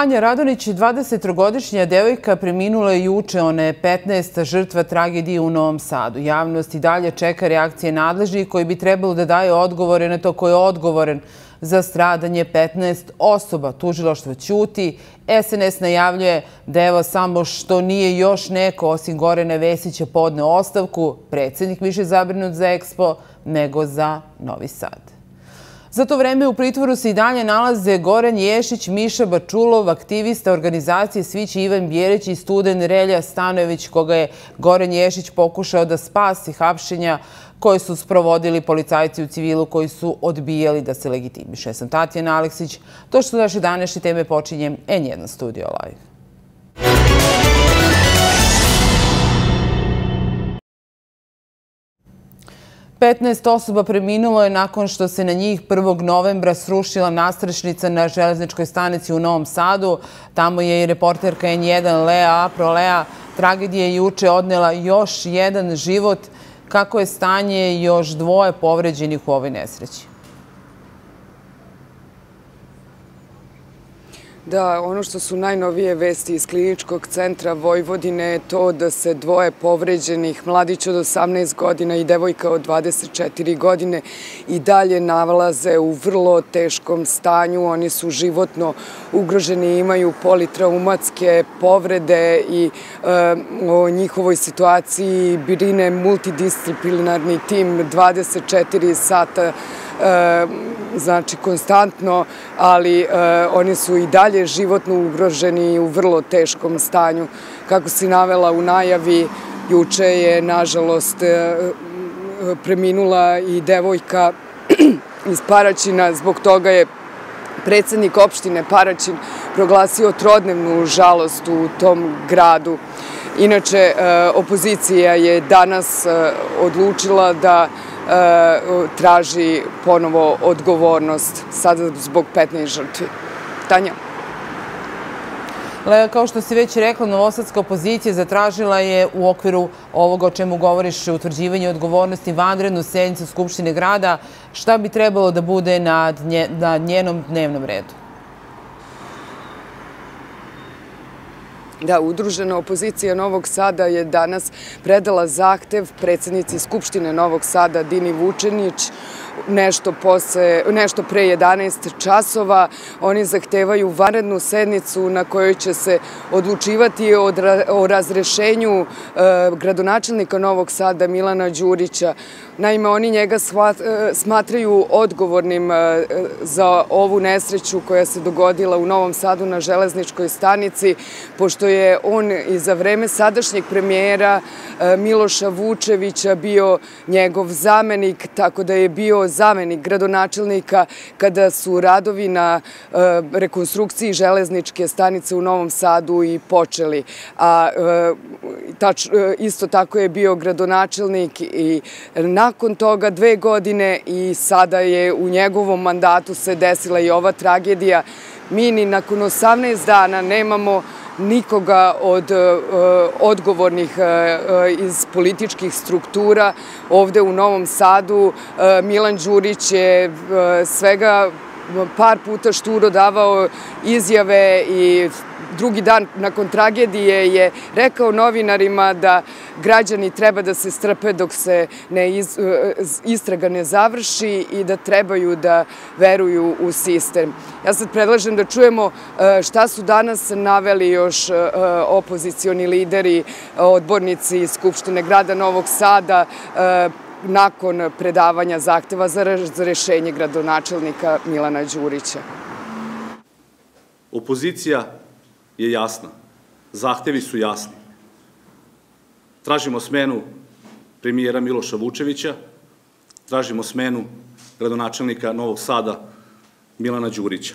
Anja Radonić, 23-godišnja devojka, preminula je juče, ona je 15. žrtva tragedije u Novom Sadu. Javnost i dalje čeka reakcije nadležnih koji bi trebalo da daje odgovore na to ko je odgovoren za stradanje 15 osoba. Tužilaštvo ćuti, SNS najavljuje da evo samo što nije još neko osim Gorena Vesića podneo ostavku, predsjednik više zabrinut za Ekspo nego za Novi Sad. Za to vreme u pritvoru se i dalje nalaze Goran Ješić, Miša Bačulov, aktivista organizacije Svi će Ivan Bjereć i student Relja Stanojević, koga je Goran Ješić pokušao da spasi hapšenja koje su sprovodili policajci u civilu koji su odbijali da se legitimiše. Ja sam Tatjana Aleksić. To što naše današnje teme počinjem N1 Studio Live. Petnaest osoba preminulo je nakon što se na njih 1. novembra srušila nastrešnica na Železničkoj stanici u Novom Sadu. Tamo je i reporterka N1 Lea Aprolea. Tragedija je juče odnela još jedan život. Kako je stanje još dvoje povređenih u ovoj nesreći? Da, ono što su najnovije vesti iz kliničkog centra Vojvodine je to da se dvoje povređenih, mladić od 18 godina i devojka od 24 godine, i dalje nalaze u vrlo teškom stanju. Oni su životno ugroženi, imaju politraumatske povrede i o njihovoj situaciji brine multidisciplinarni tim 24 sata, znači konstantno, ali oni su i dalje životno ugroženi i u vrlo teškom stanju. Kako si navela u najavi, juče je nažalost preminula i devojka iz Paraćina. Zbog toga je predsjednik opštine Paraćin proglasio trodnevnu žalost u tom gradu. Inače, opozicija je danas odlučila da traži ponovo odgovornost, sada zbog 15 žrtvi. Tanja? Lea, kao što si već rekla, novosadska opozicija zatražila je u okviru ovoga o čemu govoriš, utvrđivanje odgovornosti, vanrednu sednicu Skupštine grada. Šta bi trebalo da bude na njenom dnevnom redu? Da, udružena opozicija Novog Sada je danas predala zahtev predsjednici Skupštine Novog Sada Dini Vučenić nešto pre 11 časova. Oni zahtevaju vanrednu sednicu na kojoj će se odlučivati o razrešenju gradonačelnika Novog Sada Milana Đurića. Naime, oni njega smatraju odgovornim za ovu nesreću koja se dogodila u Novom Sadu na Železničkoj stanici, pošto je on i za vreme sadašnjeg premijera Miloša Vučevića bio njegov zamenik, tako da je bio zamenik gradonačelnika kada su radovi na rekonstrukciji Železničke stanice u Novom Sadu i počeli. A isto tako je bio gradonačelnik i nakon toga 2 godine, i sada je u njegovom mandatu se desila i ova tragedija. Mi ni nakon 18 dana nemamo nikoga od odgovornih iz političkih struktura ovde u Novom Sadu. Milan Đurić je svega par puta šturo davao izjave i drugi dan nakon tragedije je rekao novinarima da građani treba da se strpe dok se istraga ne završi i da trebaju da veruju u sistem. Ja sad predlažem da čujemo šta su danas naveli još opozicioni lideri, odbornici Skupštine grada Novog Sada nakon predavanja zahteva za razrešenje gradonačelnika Milana Đurića. Opozicija je jasna. Zahtevi su jasni. Tražimo smenu premijera Miloša Vučevića, tražimo smenu gradonačelnika Novog Sada Milana Đurića.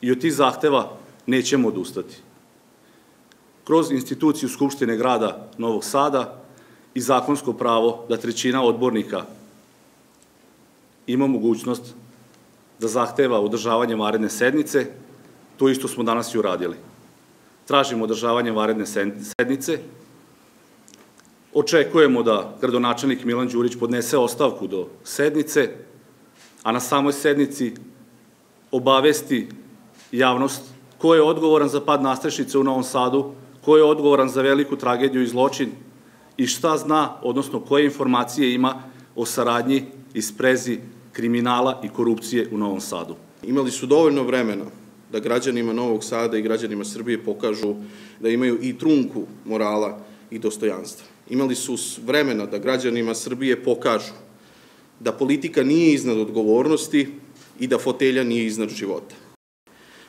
I od tih zahteva nećemo odustati. Kroz instituciju Skupštine grada Novog Sada i zakonsko pravo da 1/3 odbornika ima mogućnost da zahteva održavanje vanredne sednice, to isto smo danas i uradili. Tražimo održavanje vanredne sednice. Očekujemo da gradonačelnik Milan Đurić podnese ostavku do sednice, a na samoj sednici obavesti javnost Ko je odgovoran za pad nastrešnice u Novom Sadu? Ko je odgovoran za veliku tragediju i zločin? I šta zna, odnosno koje informacije ima o saradnji i sprezi kriminala i korupcije u Novom Sadu? Imali su dovoljno vremena da građanima Novog Sada i građanima Srbije pokažu da imaju i trunku morala i dostojanstva. Imali su vremena da građanima Srbije pokažu da politika nije iznad odgovornosti i da fotelja nije iznad života.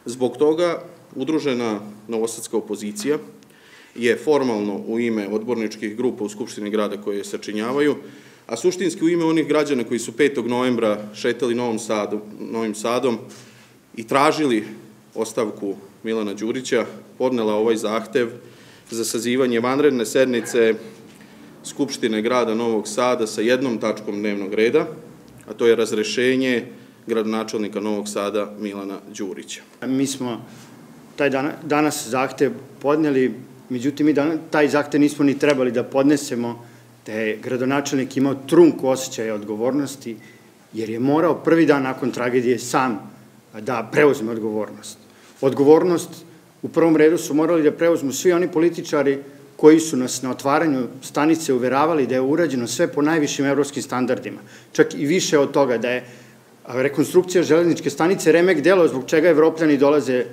Zbog toga udružena novosadska opozicija je formalno u ime odborničkih grupa u Skupštini grada koje je sačinjavaju, a suštinski u ime onih građana koji su 5. novembra šetali Novim Sadom i tražili ostavku Milana Đurića, podnela ovaj zahtev za sazivanje vanredne sednice Skupštine grada Novog Sada sa jednom tačkom dnevnog reda, a to je razrešenje gradonačelnika Novog Sada Milana Đurića. Mi smo taj danas zahtev podneli, međutim mi taj zahtev nismo ni trebali da podnesemo, te je gradonačelnik imao trunku osjećaja odgovornosti, jer je morao prvi dan nakon tragedije sam da preuzme odgovornost. Odgovornost u prvom redu su morali da preuzmu svi oni političari koji su nas na otvaranju stanice uveravali da je urađeno sve po najvišim evropskim standardima. Čak i više od toga, da je rekonstrukcija železničke stanice remek delo zbog čega Evropljani dolaze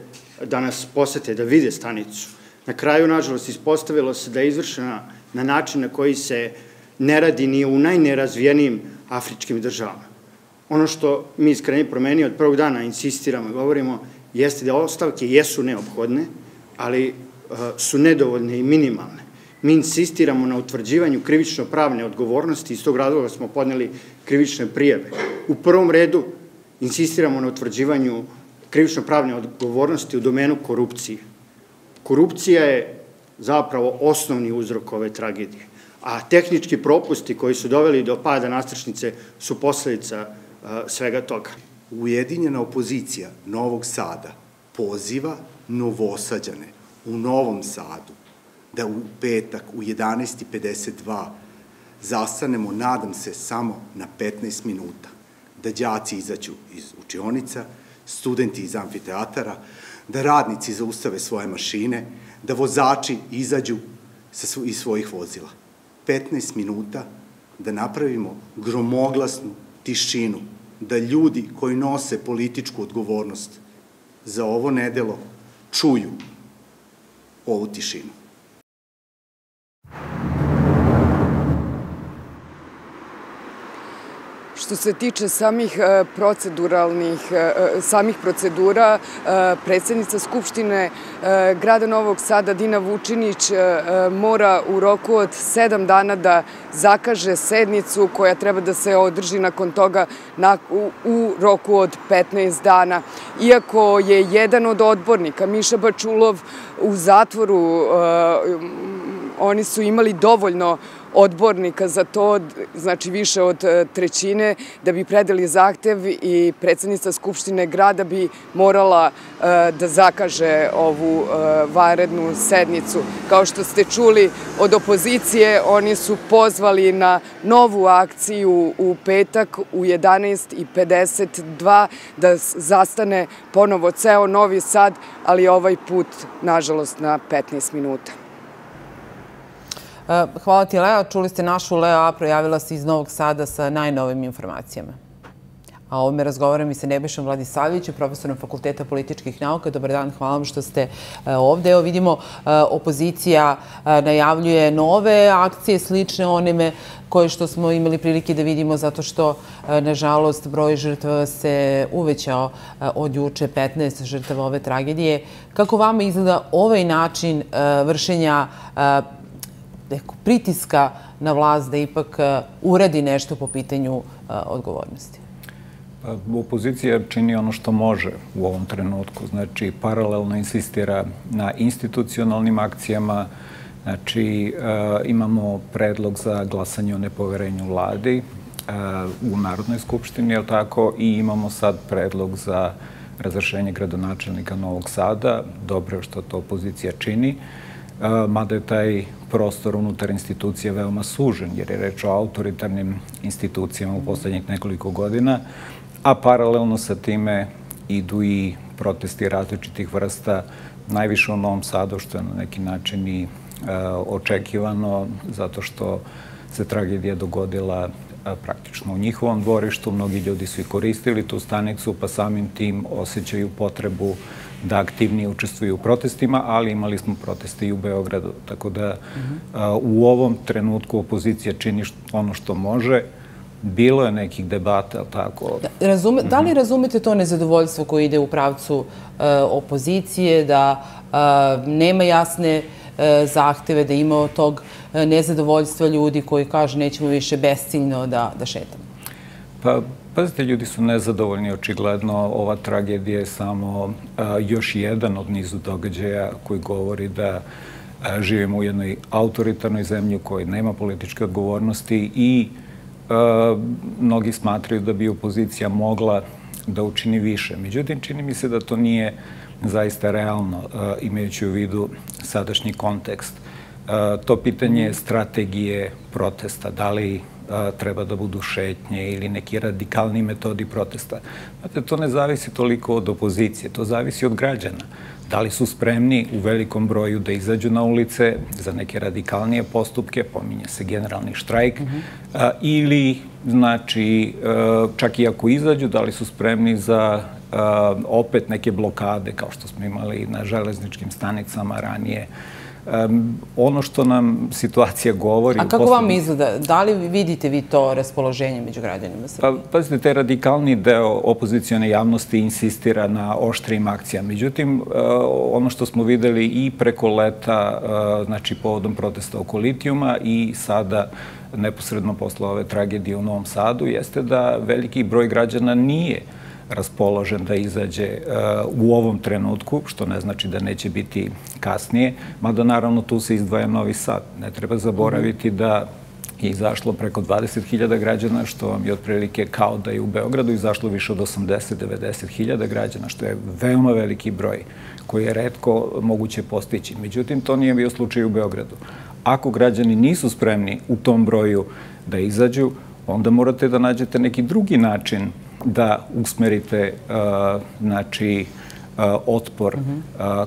da nas posete, da vide stanicu. Na kraju, nažalost, ispostavilo se da je izvršena na način na koji se ne radi ni u najnerazvijenijim afričkim državama. Ono što mi iskreno promenimo od prvog dana, insistiramo i govorimo, jeste da ostavke jesu neophodne, ali su nedovoljne i minimalne. Mi insistiramo na utvrđivanju krivično-pravne odgovornosti, iz tog razloga smo podneli krivične prijave. U prvom redu insistiramo na utvrđivanju krivično-pravne odgovornosti u domenu korupcije. Korupcija je zapravo osnovni uzrok ove tragedije, a tehnički propusti koji su doveli do pada nastrešnice su posledica svega toga. Ujedinjena opozicija Novog Sada poziva Novosađane u Novom Sadu da u petak u 11:52 zastanemo, nadam se, samo na 15 minuta, da đaci izađu iz učionica, studenti iz amfiteatara, da radnici zaustave svoje mašine, da vozači izađu iz svojih vozila. 15 minuta da napravimo gromoglasnu tišinu, da ljudi koji nose političku odgovornost za ovo nedelo čuju ovu tišinu. Što se tiče samih procedura, predsjednica Skupštine grada Novog Sada Dina Vučinić mora u roku od 7 dana da zakaže sednicu koja treba da se održi nakon toga u roku od 15 dana. Iako je jedan od odbornika, Miša Bačulov, u zatvoru, oni su imali dovoljno odbornika za to, znači više od trećine, da bi predali zahtev i predsjednica Skupštine grada bi morala da zakaže ovu vanrednu sednicu. Kao što ste čuli od opozicije, oni su pozvali na novu akciju u petak u 11:52 da zastane ponovo ceo Novi Sad, ali ovaj put, nažalost, na 15 minuta. Hvala ti, Lea. Čuli ste našu Lea, projavila se iz Novog Sada sa najnovim informacijama. A ovome razgovaram i sa Nebojšom Vladisavićem, profesorom Fakulteta političkih nauka. Dobar dan, hvala vam što ste ovde. Evo vidimo, opozicija najavljuje nove akcije, slične onime koje što smo imali prilike da vidimo, zato što, nažalost, broj žrtava se uvećao od juče, 15 žrtava ove tragedije. Kako vama izgleda ovaj način vršenja pritiska na vlast da ipak uradi nešto po pitanju odgovornosti? Opozicija čini ono što može u ovom trenutku. Znači, paralelno insistira na institucionalnim akcijama. Znači, imamo predlog za glasanje o nepoverenju vladi u Narodnoj skupštini, je li tako? I imamo sad predlog za razrešenje gradonačelnika Novog Sada. Dobro je što to opozicija čini, mada je taj prostor unutar institucije veoma sužen, jer je reč o autoritarnim institucijama u poslednjih nekoliko godina, a paralelno sa time idu i protesti različitih vrsta, najviše u Novom Sadu, što je na neki način i očekivano, zato što se tragedija dogodila praktično u njihovom dvorištu. Mnogi ljudi su i koristili tu stanicu, pa samim tim osjećaju potrebu da aktivnije učestvuju u protestima, ali imali smo proteste i u Beogradu. Tako da u ovom trenutku opozicija čini ono što može. Bilo je nekih debata, ali tako... Da li razumete to nezadovoljstvo koje ide u pravcu opozicije, da nema jasne zahteve, da ima od tog nezadovoljstva ljudi koji kažu nećemo više besciljno da šetamo? Pa, pazite, ljudi su nezadovoljni, očigledno. Ova tragedija je samo još jedan od nizu događaja koji govori da živimo u jednoj autoritarnoj zemlji u kojoj nema političke odgovornosti i mnogi smatraju da bi opozicija mogla da učini više. Međutim, čini mi se da to nije zaista realno, imajući u vidu sadašnji kontekst. To pitanje je strategije protesta, da li treba da budu šetnje ili neki radikalni metodi protesta. Znate, to ne zavisi toliko od opozicije, to zavisi od građana. Da li su spremni u velikom broju da izađu na ulice za neke radikalnije postupke, pominje se generalni štrajk, ili, znači, čak i ako izađu, da li su spremni za opet neke blokade, kao što smo imali na železničkim stanicama ranije. Ono što nam situacija govori... A kako vam izgleda? Da li vidite vi to raspoloženje među građanima Srbije? Pazite, taj radikalni deo opozicione javnosti insistira na oštrim akcijama. Međutim, ono što smo videli i preko leta, znači povodom protesta oko litijuma i sada neposredno posle ove tragedije u Novom Sadu, jeste da veliki broj građana nije raspoložen da izađe u ovom trenutku, što ne znači da neće biti kasnije, mada naravno tu se izdvaja Novi Sad. Ne treba zaboraviti da je izašlo preko 20.000 građana, što vam je otprilike kao da je u Beogradu izašlo više od 80-90.000 građana, što je veoma veliki broj koji je retko moguće postići. Međutim, to nije bio slučaj u Beogradu. Ako građani nisu spremni u tom broju da izađu, onda morate da nađete neki drugi način da usmerite otpor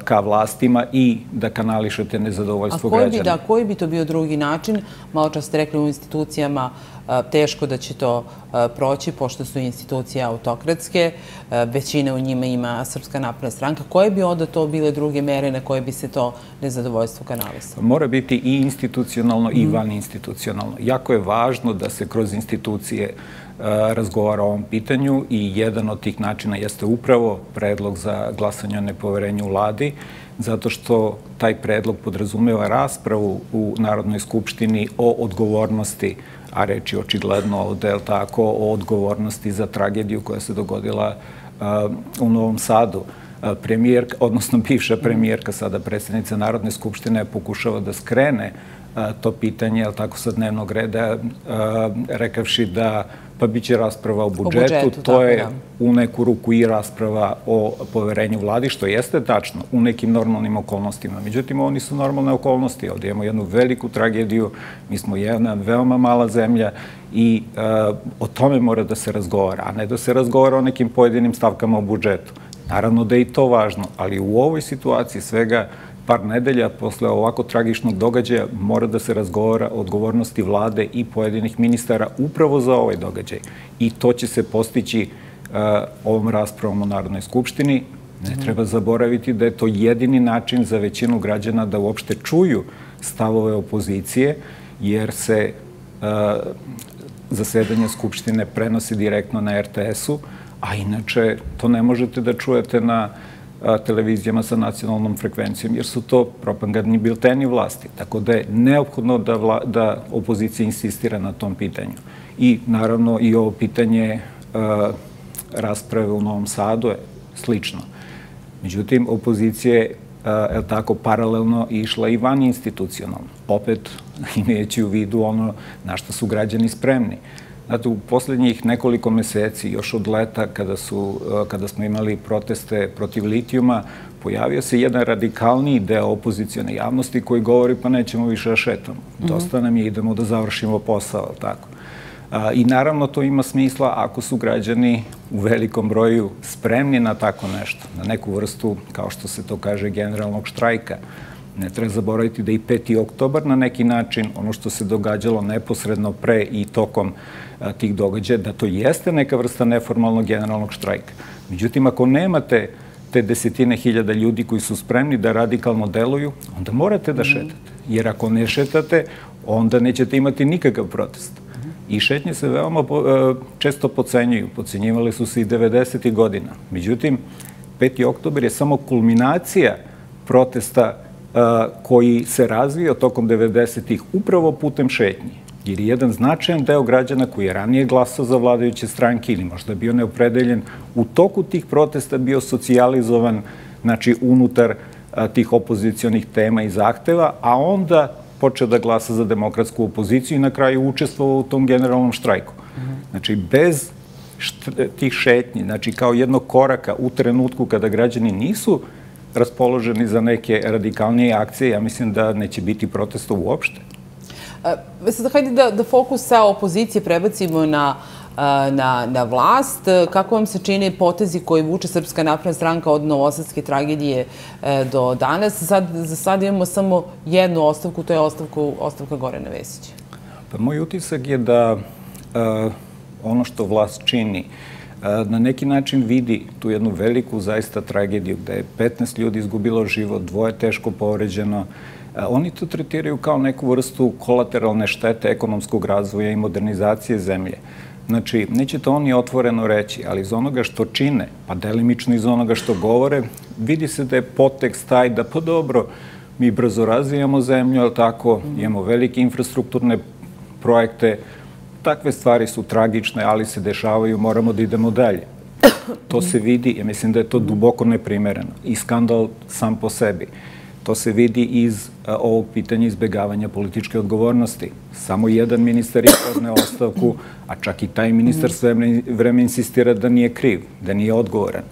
ka vlastima i da kanališete nezadovoljstvo građana. A koji bi to bio drugi način? Malo čas ste rekli u institucijama teško da će to proći, pošto su institucije autokratske, većina u njima ima Srpska napredna stranka. Koje bi onda to bile druge mere na koje bi se to nezadovoljstvo kanalisalo? Mora biti i institucionalno i vaninstitucionalno. Jako je važno da se kroz institucije razgovara o ovom pitanju i jedan od tih načina jeste upravo predlog za glasanje o nepoverenju vladi, zato što taj predlog podrazumeva raspravu u Narodnoj skupštini o odgovornosti, a reč je očigledno ovde, o odgovornosti za tragediju koja se dogodila u Novom Sadu. Premijerka, odnosno bivša premijerka, sada predsjednica Narodne skupštine, pokušava da skrene to pitanje, sa dnevnog reda, rekavši da pa bit će rasprava o budžetu. To je u neku ruku i rasprava o poverenju vladi, što jeste tačno u nekim normalnim okolnostima. Međutim, ovo nisu normalne okolnosti. Ovdje imamo jednu veliku tragediju, mi smo jedna veoma mala zemlja i o tome mora da se razgovara, a ne da se razgovara o nekim pojedinim stavkama u budžetu. Naravno da je i to važno, ali u ovoj situaciji svega par nedelja posle ovako tragičnog događaja mora da se razgovara o odgovornosti vlade i pojedinih ministara upravo za ovaj događaj. I to će se postići ovom raspravom u Narodnoj skupštini. Ne treba zaboraviti da je to jedini način za većinu građana da uopšte čuju stavove opozicije, jer se zasedanje skupštine prenosi direktno na RTS-u, a inače to ne možete da čujete na televizijama sa nacionalnom frekvencijom, jer su to propagandni bilteni vlasti. Tako da je neophodno da opozicija insistira na tom pitanju. I naravno i ovo pitanje rasprave u Novom Sadu je slično. Međutim, opozicija je paralelno išla i van institucionalno. Opet imajući u vidu ono na što su građani spremni. Znate, u posljednjih nekoliko meseci, još od leta, kada smo imali proteste protiv litijuma, pojavio se jedan radikalniji deo opozicione javnosti koji govori pa nećemo više da šetamo. Dosta nam je, idemo da završimo posao. I naravno to ima smisla ako su građani u velikom broju spremni na tako nešto, na neku vrstu, kao što se to kaže, generalnog štrajka. Ne treba zaboraviti da i 5. oktobar na neki način, ono što se događalo neposredno pre i tokom tih događaja, da to jeste neka vrsta neformalnog generalnog štrajka. Međutim, ako nemate te desetine hiljada ljudi koji su spremni da radikalno deluju, onda morate da šetate. Jer ako ne šetate, onda nećete imati nikakav protest. I šetnje se veoma često podcenjuju. Podcenjivali su se i 90. godina. Međutim, 5. oktober je samo kulminacija protesta koji se razvio tokom 90-ih upravo putem šetnji. Jer je jedan značajan deo građana koji je ranije glasao za vladajuće stranke ili možda bio neopredeljen, u toku tih protesta bio socijalizovan, znači unutar tih opozicionih tema i zahteva, a onda počeo da glasa za demokratsku opoziciju i na kraju učestvovao u tom generalnom štrajku. Znači, bez tih šetnji, znači kao jednog koraka u trenutku kada građani nisu raspoloženi za neke radikalnije akcije, ja mislim da neće biti protesta uopšte. Sada, hajde da fokus sa opozicije prebacimo na vlast. Kako vam se čine potezi koje vuče Srpska napredna stranka od novosadske tragedije do danas? Za sad imamo samo jednu ostavku, to je ostavka Gorena Vesića. Moj utisak je da ono što vlast čini na neki način vidi tu jednu veliku zaista tragediju gde je 15 ljudi izgubilo život, 2 teško povređeno. Oni to tretiraju kao neku vrstu kolateralne štete ekonomskog razvoja i modernizacije zemlje. Znači, neće to oni otvoreno reći, ali iz onoga što čine, pa delimično iz onoga što govore, vidi se da je potekst taj da, pa dobro, mi brzo razvijamo zemlju, ali tako, imamo velike infrastrukturne projekte, takve stvari su tragične, ali se dešavaju, moramo da idemo dalje. To se vidi, ja mislim da je to duboko neprimereno i skandal sam po sebi. To se vidi iz ovog pitanja izbjegavanja političke odgovornosti. Samo jedan ministar je podneo ostavku, a čak i taj ministar sve vreme insistira da nije kriv, da nije odgovoran.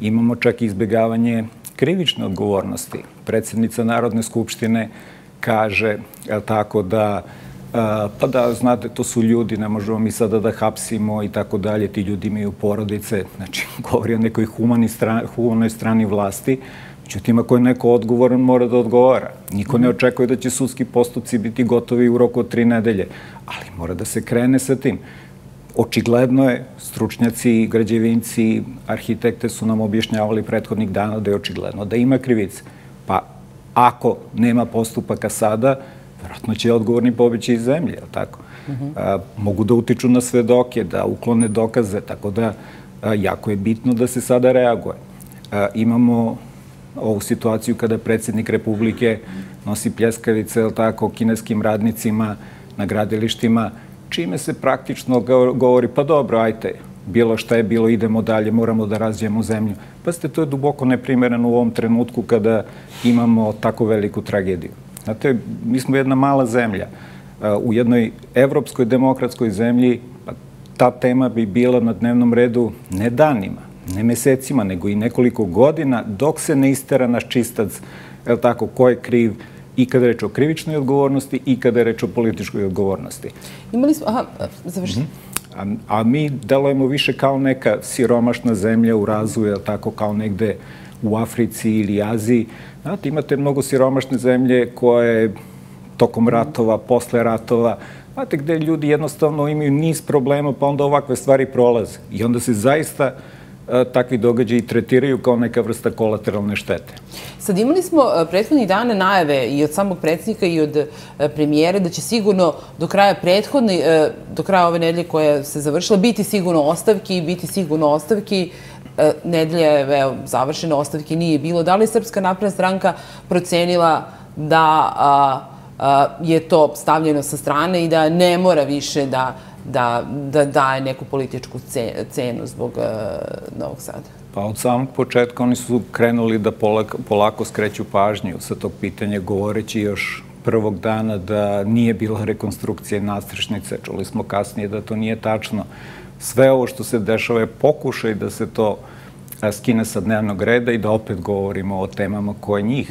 Imamo čak i izbjegavanje krivične odgovornosti. Predsjednica Narodne skupštine kaže tako da, pa da, znate, to su ljudi, ne možemo mi sada da hapsimo i tako dalje, ti ljudi imaju porodice, znači govori o nekoj humanoj strani vlasti. Međutim, ako je neko odgovoran, mora da odgovara. Niko ne očekuje da će sudski postupci biti gotovi u roku od 3 nedelje, ali mora da se krene sa tim. Očigledno je, stručnjaci, građevinci, arhitekte su nam objašnjavali prethodnih dana da je očigledno da ima krivice. Pa ako nema postupaka sada, vjerojatno će odgovorni pobeći iz zemlje, je li tako? Mogu da utiču na svedoke, da uklone dokaze, tako da jako je bitno da se sada reaguje. Imamo ovu situaciju kada predsjednik Republike nosi pljeskavice, ili tako, kineskim radnicima na gradilištima, čime se praktično govori, pa dobro, ajte, bilo šta je bilo, idemo dalje, moramo da razvijemo zemlju. Pa ste, to je duboko neprimereno u ovom trenutku kada imamo tako veliku tragediju. Znate, mi smo jedna mala zemlja. U jednoj evropskoj demokratskoj zemlji ta tema bi bila na dnevnom redu ne danima, ne mesecima, nego i nekoliko godina, dok se ne istera naš čistac, je li tako, ko je kriv i kada je reč o krivičnoj odgovornosti i kada je reč o političkoj odgovornosti. Imali smo, aha, završite. A mi delujemo više kao neka siromašna zemlja u razvoju, je li tako, kao negde u Africi ili Aziji. Znate, imate mnogo siromašne zemlje koje tokom ratova, posle ratova, znate, gde ljudi jednostavno imaju niz problema, pa onda ovakve stvari prolaze. I onda se zaista takvi događaji tretiraju kao neka vrsta kolateralne štete. Sad, imali smo prethodnih dana najave i od samog predsjednika i od premijera da će sigurno do kraja ove nedelje koja se završila biti sigurno ostavki, nedelja je završena, ostavki nije bilo. Da li je Srpska napredna stranka procenila da je to stavljeno sa strane i da ne mora više da daje neku političku cenu zbog Novog Sada? Pa od samog početka oni su krenuli da polako skreću pažnju sa tog pitanja, govoreći još prvog dana da nije bila rekonstrukcija nastrešnice. Čuli smo kasnije da to nije tačno. Sve ovo što se dešava je pokušaj da se to skine sa dnevnog reda i da opet govorimo o temama koje njih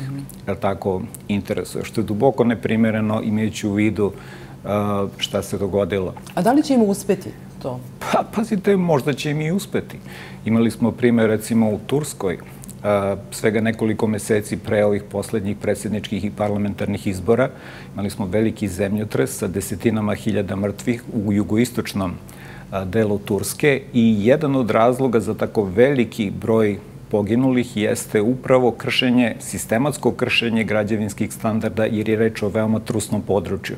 interesuje, što je duboko neprimereno, imajući u vidu šta se dogodilo. A da li će im uspeti to? Pa, pazite, možda će im i uspeti. Imali smo primjer, recimo, u Turskoj, svega nekoliko meseci pre ovih poslednjih predsjedničkih i parlamentarnih izbora. Imali smo veliki zemljotres sa desetinama hiljada mrtvih u jugoistočnom delu Turske i jedan od razloga za tako veliki broj poginulih jeste upravo kršenje, sistematsko kršenje građevinskih standarda, jer je reč o veoma trusnom području.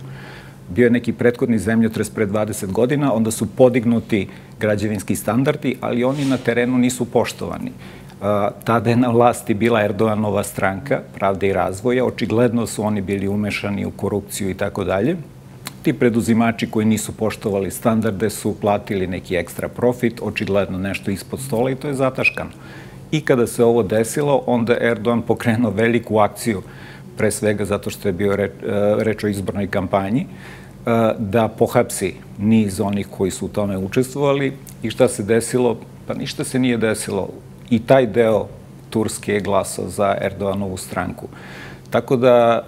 Bio je neki prethodni zemljotres pre 20 godina, onda su podignuti građevinski standardi, ali oni na terenu nisu poštovani. Tada je na vlasti bila Erdoganova stranka, Pravde i razvoja, očigledno su oni bili umešani u korupciju i tako dalje. Ti preduzimači koji nisu poštovali standarde su platili neki ekstra profit, očigledno nešto ispod stola i to je zataškano. I kada se ovo desilo, onda je Erdogan pokrenuo veliku akciju, pre svega zato što je bio reč o izbornoj kampanji, da pohapsi niz onih koji su u tome učestvovali. I šta se desilo? Pa ništa se nije desilo. I taj deo Turske je glasao za Erdoganovu stranku. Tako da,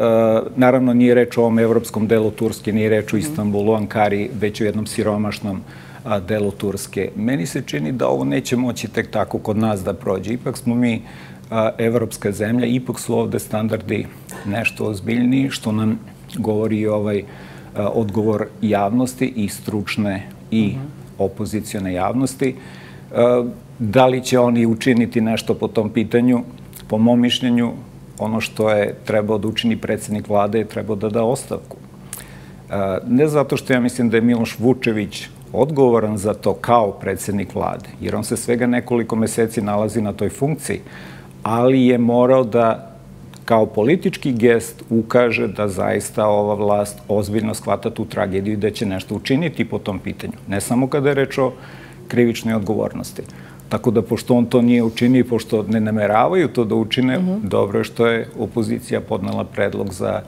naravno, nije reč o ovom evropskom delu Turske, nije reč o Istanbulu, Ankari, već o jednom siromašnom delu Turske. Meni se čini da ovo neće moći tek tako kod nas da prođe. Ipak smo mi evropska zemlja, ipak su ovde standardi nešto ozbiljniji, što nam govori i ovaj odgovor javnosti i stručne i opozicione javnosti. Da li će oni učiniti nešto po tom pitanju? Po mom mišljenju, ono što je trebao da učini predsjednik vlade je trebao da da ostavku. Ne zato što ja mislim da je Miloš Vučević odgovoran za to kao predsjednik vlade, jer on se svega nekoliko meseci nalazi na toj funkciji, ali je morao da kao politički gest ukaže da zaista ova vlast ozbiljno shvata tu tragediju i da će nešto učiniti po tom pitanju. Ne samo kada je reč o krivičnoj odgovornosti. Tako da, pošto on to nije učinio i pošto ne nameravaju to da učine, dobro je što je opozicija podnela predlog za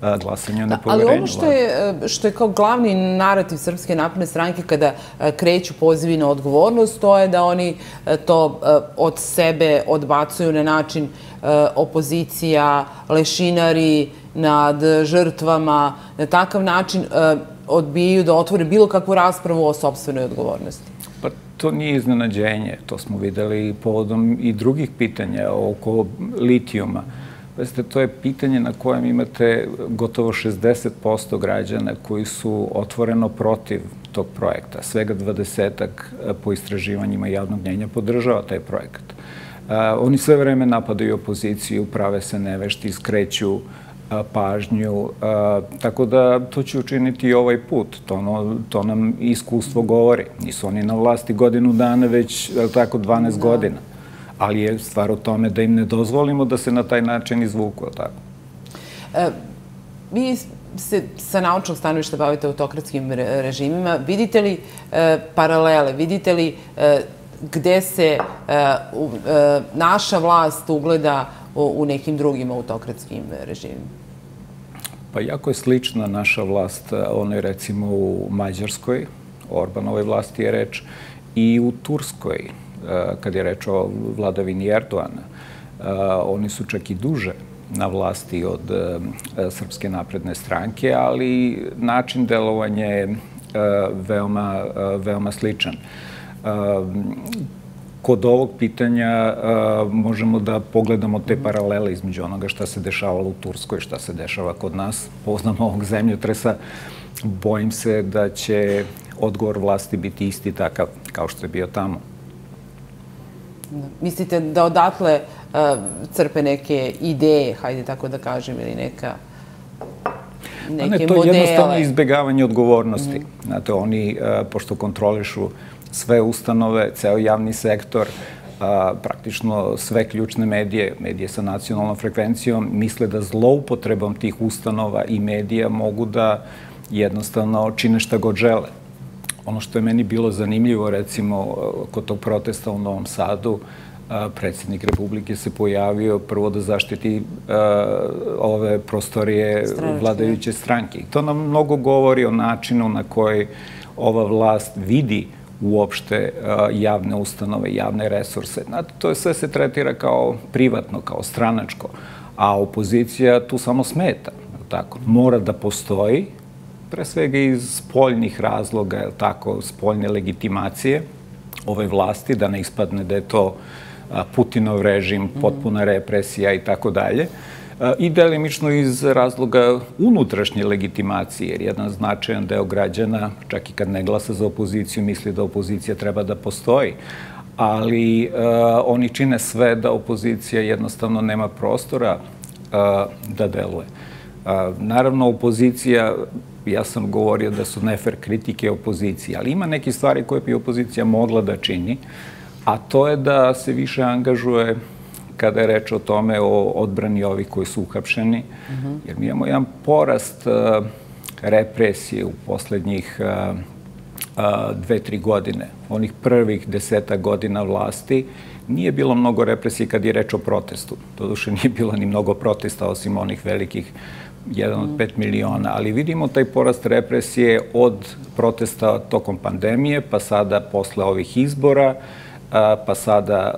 glasanje o nepoverenju. Ali ono što je kao glavni narativ Srpske napredne stranke kada kreću pozivi na odgovornost, to je da oni to od sebe odbacuju na način opozicija, lešinari nad žrtvama, na takav način odbijaju da otvore bilo kakvu raspravu o sopstvenoj odgovornosti. Pa to nije iznenađenje. To smo videli povodom i drugih pitanja oko litijuma. To je pitanje na kojem imate gotovo 60% građana koji su otvoreno protiv tog projekta. Svega 20-ak po istraživanjima javnog mnjenja podržava taj projekat. Oni sve vreme napadaju opoziciju, prave se nevešti, skreću pažnju, tako da to će učiniti i ovaj put. To nam iskustvo govori. Nisu oni na vlasti godinu dana, već tako 12 godina. Ali je stvar o tome da im ne dozvolimo da se na taj način izvuku. Vi se sa naučnog stanovišta bavite autokratskim režimima. Vidite li paralele? Vidite li gde se naša vlast ugleda u nekim drugim autokratskim režimima? Pa jako je slična naša vlast, onoj recimo u Mađarskoj, Orbanovoj vlasti je reč, i u Turskoj, kad je reč o vladavini Erdogana. Oni su čak i duže na vlasti od Srpske napredne stranke, ali način delovanja je veoma sličan. Kod ovog pitanja možemo da pogledamo te paralele između onoga šta se dešavalo u Turskoj, šta se dešava kod nas. Poznamo ovog zemljotresa. Bojim se da će odgovor vlasti biti isti takav kao što je bio tamo. Mislite da odatle crpe neke ideje, hajde tako da kažem, ili neka... Ne, to je jednostavno izbjegavanje odgovornosti. Znate, oni, pošto kontrolišu sve ustanove, ceo javni sektor, praktično sve ključne medije, medije sa nacionalnom frekvencijom, misle da zloupotrebom tih ustanova i medija mogu da jednostavno čine šta god žele. Ono što je meni bilo zanimljivo, recimo, kod tog protesta u Novom Sadu, predsjednik Republike se pojavio prvo da zaštiti ove prostorije vladajuće stranke. I to nam mnogo govori o načinu na koji ova vlast vidi uopšte javne ustanove, javne resurse. Znate, to sve se tretira kao privatno, kao stranačko, a opozicija tu samo smeta. Mora da postoji, pre svega iz spoljnih razloga, spoljne legitimacije ove vlasti, da ne ispadne da je to Putinov režim, potpuna represija i tako dalje. I delimično iz razloga unutrašnje legitimacije, jer jedan značajan deo građana, čak i kad ne glasa za opoziciju, misli da opozicija treba da postoji. Ali oni čine sve da opozicija jednostavno nema prostora da deluje. Naravno, opozicija, ja sam govorio da su nefer kritike opozicije, ali ima neke stvari koje bi opozicija mogla da čini, a to je da se više angažuje kada je reč o tome, o odbrani ovih koji su uhapšeni. Jer mi imamo jedan porast represije u poslednjih 2-3 godine. Onih prvih 10 godina vlasti nije bilo mnogo represije kad je reč o protestu. Doduše nije bilo ni mnogo protesta osim onih velikih 1 od 5 miliona. Ali vidimo taj porast represije od protesta tokom pandemije, pa sada posle ovih izbora, pa sada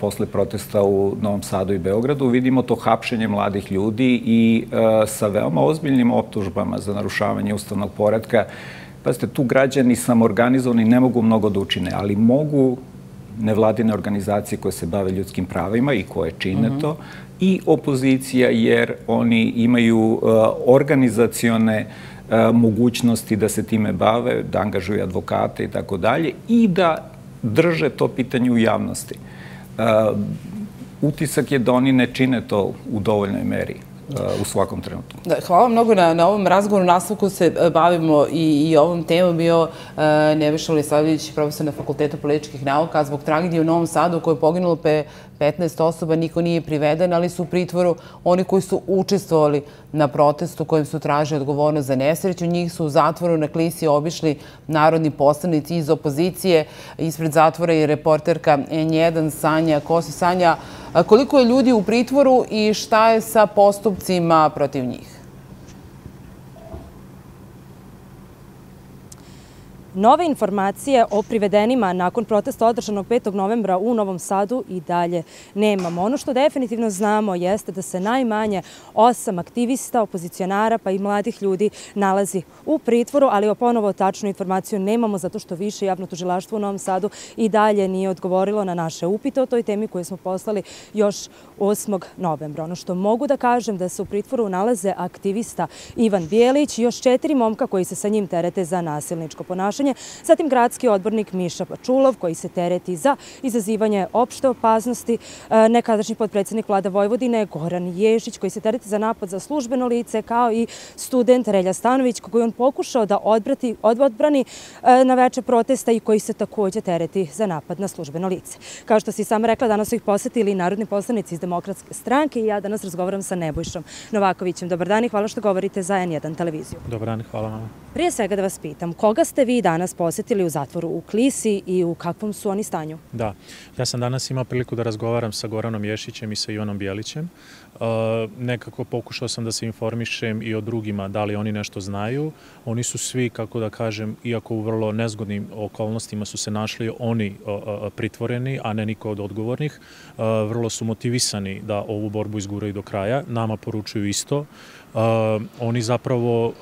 posle protesta u Novom Sadu i Beogradu vidimo to hapšenje mladih ljudi i sa veoma ozbiljnim optužbama za narušavanje ustavnog poretka. Pazite, tu građani samoorganizovani ne mogu mnogo da učine, ali mogu nevladine organizacije koje se bave ljudskim pravima i koje čine to, i opozicija, jer oni imaju organizacione mogućnosti da se time bave, da angažuju advokate i tako dalje, i da drže to pitanje u javnosti. Utisak je da oni ne čine to u dovoljnoj meri u svakom trenutku. Hvala mnogo na ovom razgovoru. Nastavku se bavimo i ovom temom. Bio Nebojša Novaković, profesor na Fakultetu političkih nauka, zbog tragedije u Novom Sadu u kojoj je poginulo 15 osoba, niko nije priveden, ali su u pritvoru oni koji su učestvovali na protestu kojim su tražili odgovornost za nesreću. Njih su u zatvoru na Klisi obišli narodni poslanici iz opozicije. Ispred zatvora je reporterka N1 Sanja Kosi. Sanja, koliko je ljudi u pritvoru i šta je sa postupcima protiv njih? Nove informacije o privedenima nakon protesta održanog 5. novembra u Novom Sadu i dalje nemamo. Ono što definitivno znamo jeste da se najmanje 8 aktivista, opozicionara pa i mladih ljudi nalazi u pritvoru, ali ponovo tačnu informaciju nemamo zato što Više javno tužilaštvo u Novom Sadu i dalje nije odgovorilo na naše upite o toj temi koje smo poslali još 8. novembra. Ono što mogu da kažem da se u pritvoru nalaze aktivista Ivan Bjereć i još 4 momka koji se sa njim terete za nasilničko ponašanje. Zatim gradski odbornik Miša Bačulov koji se tereti za izazivanje opšte opasnosti, nekadašnji potpredsjednik Vlade Vojvodine Goran Ješić koji se tereti za napad za službeno lice, kao i student Relja Stanojević koji on pokušao da odbrani na veče protesta i koji se također tereti za napad na službeno lice. Kao što si sam rekla, danas su ih posetili narodni poslanici iz Demokratske stranke i ja danas razgovaram sa Nebojšom Novakovićem. Dobar dan i hvala što govorite za N1 televiziju. Dobar dan i hvala vam. Prije svega da vas pitam, koga ste vi danas posetili u zatvoru u Klisi i u kakvom su oni stanju? Da, ja sam danas imao priliku da razgovaram sa Goranom Ješićem i sa Ivanom Bjelićem. Nekako pokušao sam da se informišem i o drugima, da li oni nešto znaju. Oni su svi, kako da kažem, iako u vrlo nezgodnim okolnostima su se našli oni pritvoreni, a ne niko od odgovornih, vrlo su motivisani da ovu borbu izguraju do kraja. Nama poručuju isto. Oni zapravo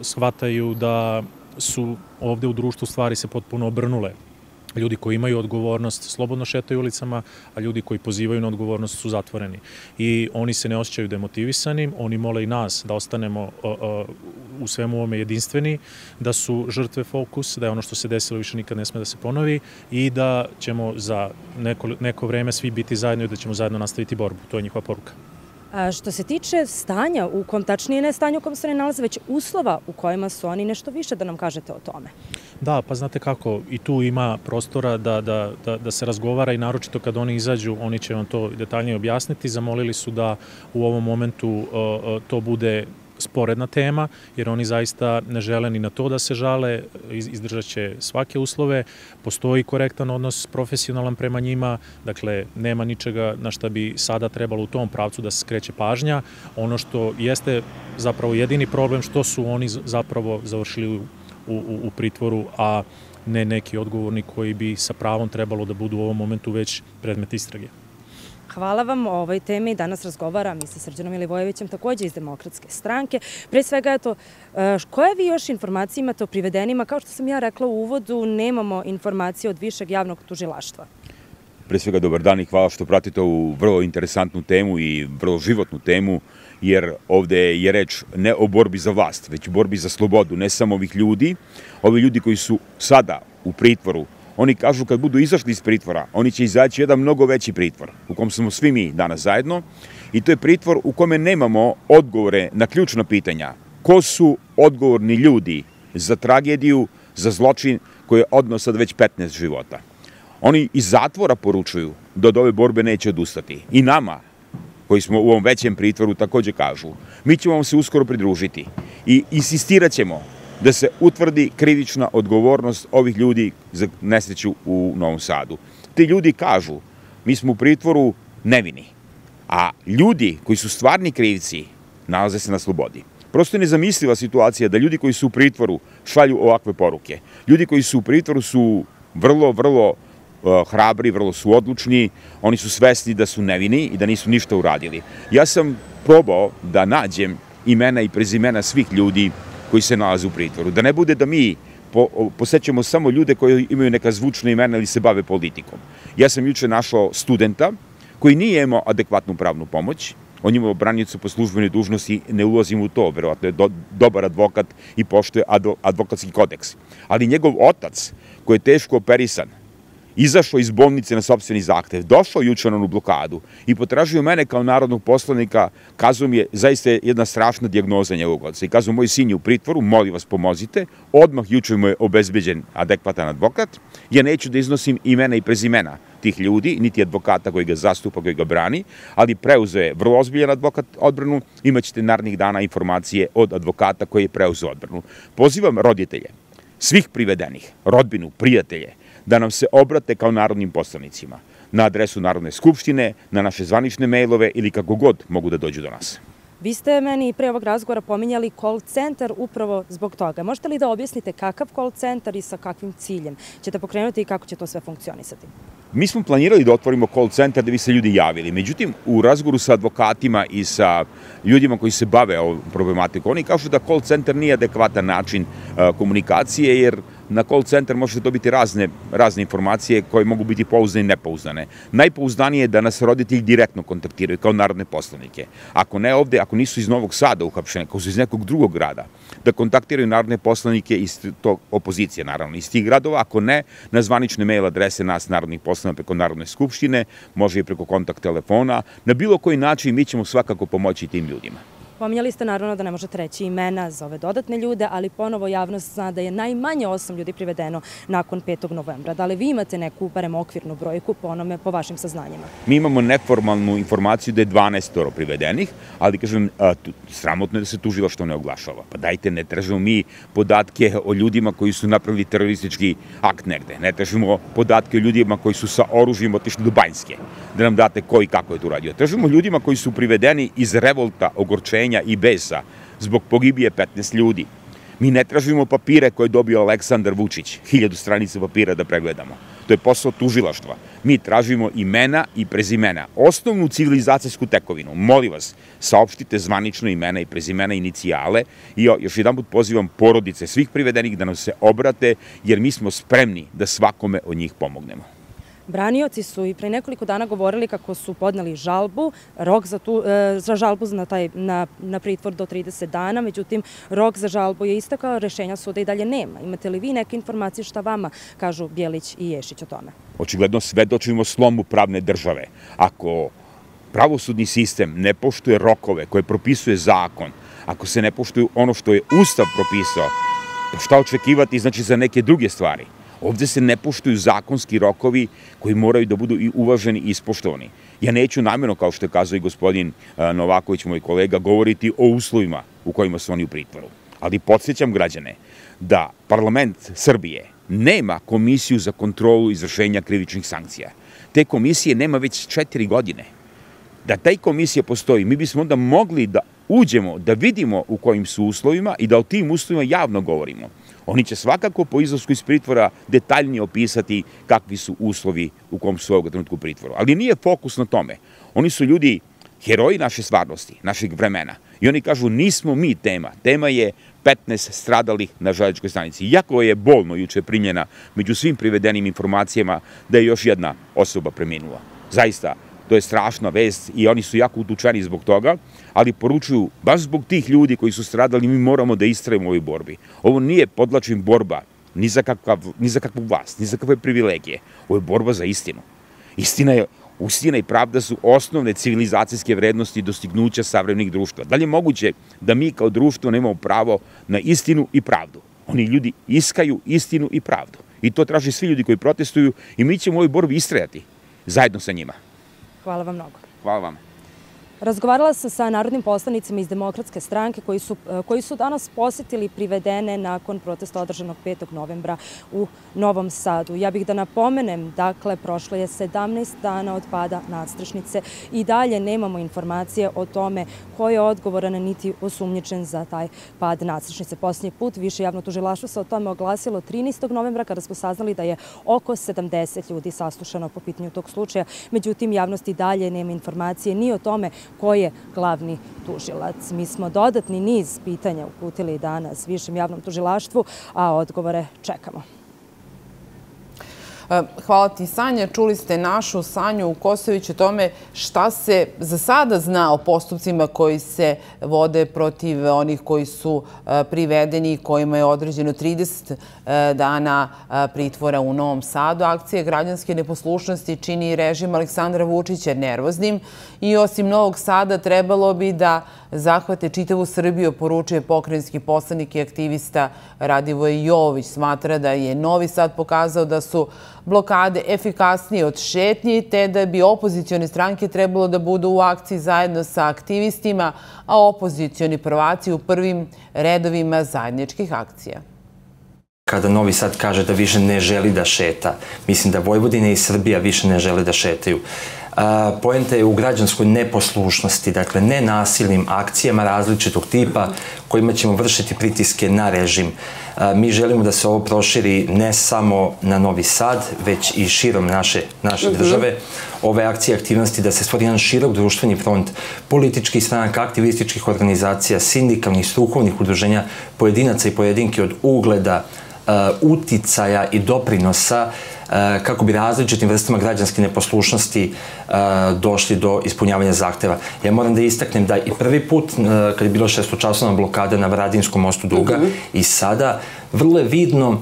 shvataju da su ovde u društvu stvari se potpuno obrnule. Ljudi koji imaju odgovornost slobodno šetaju ulicama, a ljudi koji pozivaju na odgovornost su zatvoreni. I oni se ne osjećaju demotivisanim, oni mole i nas da ostanemo u svemu ovome jedinstveni, da su žrtve fokus, da je ono što se desilo više nikad ne sme da se ponovi i da ćemo za neko vreme svi biti zajedno i da ćemo zajedno nastaviti borbu. To je njihova poruka. Što se tiče stanja u kom, tačnije ne stanja u kom se ne nalaze, već uslova u kojima su oni, nešto više da nam kažete o tome. Da, pa znate kako, i tu ima prostora da se razgovara i naročito kad oni izađu, oni će vam to detaljnije objasniti. Zamolili su da u ovom momentu to bude sporedna tema, jer oni zaista ne žele ni na to da se žale, izdržat će svake uslove, postoji korektan odnos, profesionalan prema njima, dakle, nema ničega na šta bi sada trebalo u tom pravcu da se skreće pažnja. Ono što jeste zapravo jedini problem, što su oni zapravo završili u pritvoru, a ne neki odgovorni koji bi sa pravom trebalo da budu u ovom momentu već predmet istrage. Hvala vam o ovoj temi. Danas razgovaram i sa Srđanom Milivojevićem, također iz Demokratske stranke. Pre svega, eto, koje vi još informacije imate o privedenima? Kao što sam ja rekla u uvodu, nemamo informacije od Višeg javnog tužilaštva. Pre svega, dobar dan i hvala što pratite ovu vrlo interesantnu temu i vrlo životnu temu, jer ovdje je reč ne o borbi za vlast, već o borbi za slobodu, ne samo ovih ljudi. Ovi ljudi koji su sada u pritvoru, oni kažu kad budu izašli iz pritvora, oni će izaći jedan mnogo veći pritvor u kom smo svi mi danas zajedno, i to je pritvor u kome nemamo odgovore na ključna pitanja. Ko su odgovorni ljudi za tragediju, za zločin koji je odneo sad već 15 života? Oni iz zatvora poručuju da od ove borbe neće odustati. I nama, koji smo u ovom većem pritvoru, također kažu: mi ćemo vam se uskoro pridružiti i insistirat ćemo da se utvrdi krivična odgovornost ovih ljudi za nesreću u Novom Sadu. Ti ljudi kažu: mi smo u pritvoru nevini, a ljudi koji su stvarni krivci nalaze se na slobodi. Prosto je nezamisliva situacija da ljudi koji su u pritvoru šalju ovakve poruke. Ljudi koji su u pritvoru su vrlo hrabri, vrlo su odlučni, oni su svesni da su nevini i da nisu ništa uradili. Ja sam probao da nađem imena i prezimena svih ljudi koji se nalaze u pritvoru. Da ne bude da mi posećamo samo ljude koji imaju neka zvučna imena ili se bave politikom. Ja sam juče našao studenta koji nije imao adekvatnu pravnu pomoć. On imao branicu po službenoj dužnosti, ne ulazim u to, verovatno je dobar advokat i poštuje advokatski kodeks. Ali njegov otac, koji je teško operisan, izašao iz bolnice na sopstveni zahtev, došao juče na onu blokadu i potražio mene kao narodnog poslanika. Kazao mi je, zaista je jedna strašna dijagnoza njegovog oca. I kazao, moj sin je u pritvoru, molim vas pomozite. Odmah juče mu je obezbeđen adekvatan advokat. Ja neću da iznosim imena i prezimena tih ljudi, niti advokata koji ga zastupa, koji ga brani, ali preuzeo je vrlo ozbiljan advokat odbranu. Imaćete narednih dana informacije od advokata koji je preuzeo odbranu. Pozivam roditelje svih privedenih, rodbinu, prijatelje, da nam se obrate kao narodnim poslanicima na adresu Narodne skupštine, na naše zvanične mailove ili kako god mogu da dođu do nas. Vi ste meni pre ovog razgovora pominjali call centar upravo zbog toga. Možete li da objasnite kakav call centar i sa kakvim ciljem ćete pokrenuti i kako će to sve funkcionisati? Mi smo planirali da otvorimo call centar da bi se ljudi javili. Međutim, u razgovoru sa advokatima i sa ljudima koji se bave ovom problematikom, oni kažu da call centar nije adekvatan način komunikacije, jer na call centar možete dobiti razne informacije koje mogu biti pouzdane i nepouzdane. Najpouzdanije je da nas roditelji direktno kontaktiraju kao narodne poslanike. Ako ne ovde, ako nisu iz Novog Sada uhapšeni, ako su iz nekog drugog grada, da kontaktiraju narodne poslanike iz opozicije, naravno, iz tih gradova. Ako ne, na zvanične mail adrese nas, narodnih poslanika, preko Narodne skupštine, može i preko kontakt telefona. Na bilo koji način mi ćemo svakako pomoći tim ljudima. Pominjali ste naravno da ne možete reći imena za ove dodatne ljude, ali ponovo javnost zna da je najmanje 8 ljudi privedeno nakon 5. novembra. Da li vi imate neku, barem okvirnu brojku po onome, po vašim saznanjima? Mi imamo neformalnu informaciju da je 12 privedenih, ali kažem, sramotno je da se tužilaštvo ne oglašava. Pa dajte, ne tražimo mi podatke o ljudima koji su napravili teroristički akt negde. Ne tražimo podatke o ljudima koji su sa oružjem otišli do Banjske, da nam date ko i kako je to uradio. Tražimo ljudima koji su privedeni iz revolta, ogorčenja i besa zbog pogibije 15 ljudi. Mi ne tražimo papire koje je dobio Aleksandar Vučić, 1000 stranica papira da pregledamo. To je posao tužilaštva. Mi tražimo imena i prezimena. Osnovnu civilizacijsku tekovinu, molim vas, saopštite zvanično imena i prezimena, inicijale, i još jedan put pozivam porodice svih privedenih da nam se obrate, jer mi smo spremni da svakome od njih pomognemo. Branioci su i pre nekoliko dana govorili kako su podneli žalbu, rok za žalbu na pritvor do 30 dana, međutim, rok za žalbu je istekao, rešenja suda i dalje nema. Imate li vi neke informacije šta vama kažu Bjelić i Ješić o tome? Očigledno svedočimo slomu pravne države. Ako pravosudni sistem ne poštuje rokove koje propisuje zakon, ako se ne poštuju ono što je Ustav propisao, šta očekivati znači za neke druge stvari? Ovdje se ne poštuju zakonski rokovi koji moraju da budu i uvaženi i ispoštovani. Ja neću namjerno, kao što je kazao i gospodin Novaković, moj kolega, govoriti o uslovima u kojima su oni u pritvoru. Ali podsjećam građane da parlament Srbije nema komisiju za kontrolu izvršenja krivičnih sankcija. Te komisije nema već 4 godine. Da taj komisija postoji, mi bismo onda mogli da uđemo, da vidimo u kojim su uslovima i da o tim uslovima javno govorimo. Oni će svakako po izlasku iz pritvora detaljnije opisati kakvi su uslovi u kom su ovog trenutku pritvoru. Ali nije fokus na tome. Oni su ljudi, heroji naše stvarnosti, našeg vremena. I oni kažu, nismo mi tema. Tema je 15 stradalih na železničkoj stanici. Jako je bolno juče primljena među svim privedenim informacijama da je još jedna osoba preminula. Zaista, to je strašna vest i oni su jako utučeni zbog toga, ali poručuju, baš zbog tih ljudi koji su stradali, mi moramo da istrajemo u ovoj borbi. Ovo nije, podlačim, borba ni za kakvu vlast, ni za kakve privilegije. Ovo je borba za istinu. Istina i pravda su osnovne civilizacijske vrednosti i dostignuća savremenih društva. Da li je moguće da mi kao društvo nemamo pravo na istinu i pravdu? Oni ljudi iskaju istinu i pravdu. I to traže svi ljudi koji protestuju i mi ćemo u ovoj borbi istrajati zajedno sa njima. Hvala vam mnogo. Hvala vam. Razgovarala sam sa narodnim poslanicima iz Demokratske stranke koji su danas posjetili privedene nakon protesta održanog 5. novembra u Novom Sadu. Ja bih da napomenem, dakle, prošlo je 17 dana od pada nadstrešnice i dalje nemamo informacije o tome ko je odgovoran niti osumnjičen za taj pad nadstrešnice. Posljednji put Više javno tužilaštvo se o tome oglasilo 13. novembra kada smo saznali da je oko 70 ljudi saslušano po pitanju tog slučaja. Međutim, javnosti dalje nema informacije ni o tome ko je glavni tužilac. Mi smo dodatni niz pitanja uputili danas Višem javnom tužilaštvu, a odgovore čekamo. Hvala ti, Sanja. Čuli ste našu Sanju Kosović o tome šta se za sada zna o postupcima koji se vode protiv onih koji su privedeni i kojima je određeno 30 dana pritvora u Novom Sadu. Akcija građanske neposlušnosti čini režim Aleksandra Vučića nervoznim i osim Novog Sada trebalo bi da zahvate čitavu Srbiju, poručuje pokrajinski poslanik i aktivista Radivoje Jović. Smatra da je Novi Sad pokazao da su blokade efikasnije od šetnje, te da bi opozicione stranke trebalo da budu u akciji zajedno sa aktivistima, a opozicioni prvaci u prvim redovima zajedničkih akcija. Kada Novi Sad kaže da više ne želi da šeta, mislim da Vojvodina i Srbija više ne žele da šetaju. Poenta je u građanskoj neposlušnosti, dakle nenasilnim akcijama različitog tipa kojima ćemo vršiti pritiske na režim. Mi želimo da se ovo proširi ne samo na Novi Sad, već i širom naše države. Ove akcije aktivnosti da se stvori jedan širok društveni front političkih stranaka, aktivističkih organizacija, sindikalnih, strukovnih udruženja, pojedinaca i pojedinki od ugleda, uticaja i doprinosa kako bi različitim vrstama građanske neposlušnosti došli do ispunjavanja zahteva. Ja moram da istaknem da i prvi put, kad je bilo šestočasovna blokada na Varadinskom mostu Duga i sada, vrlo je vidno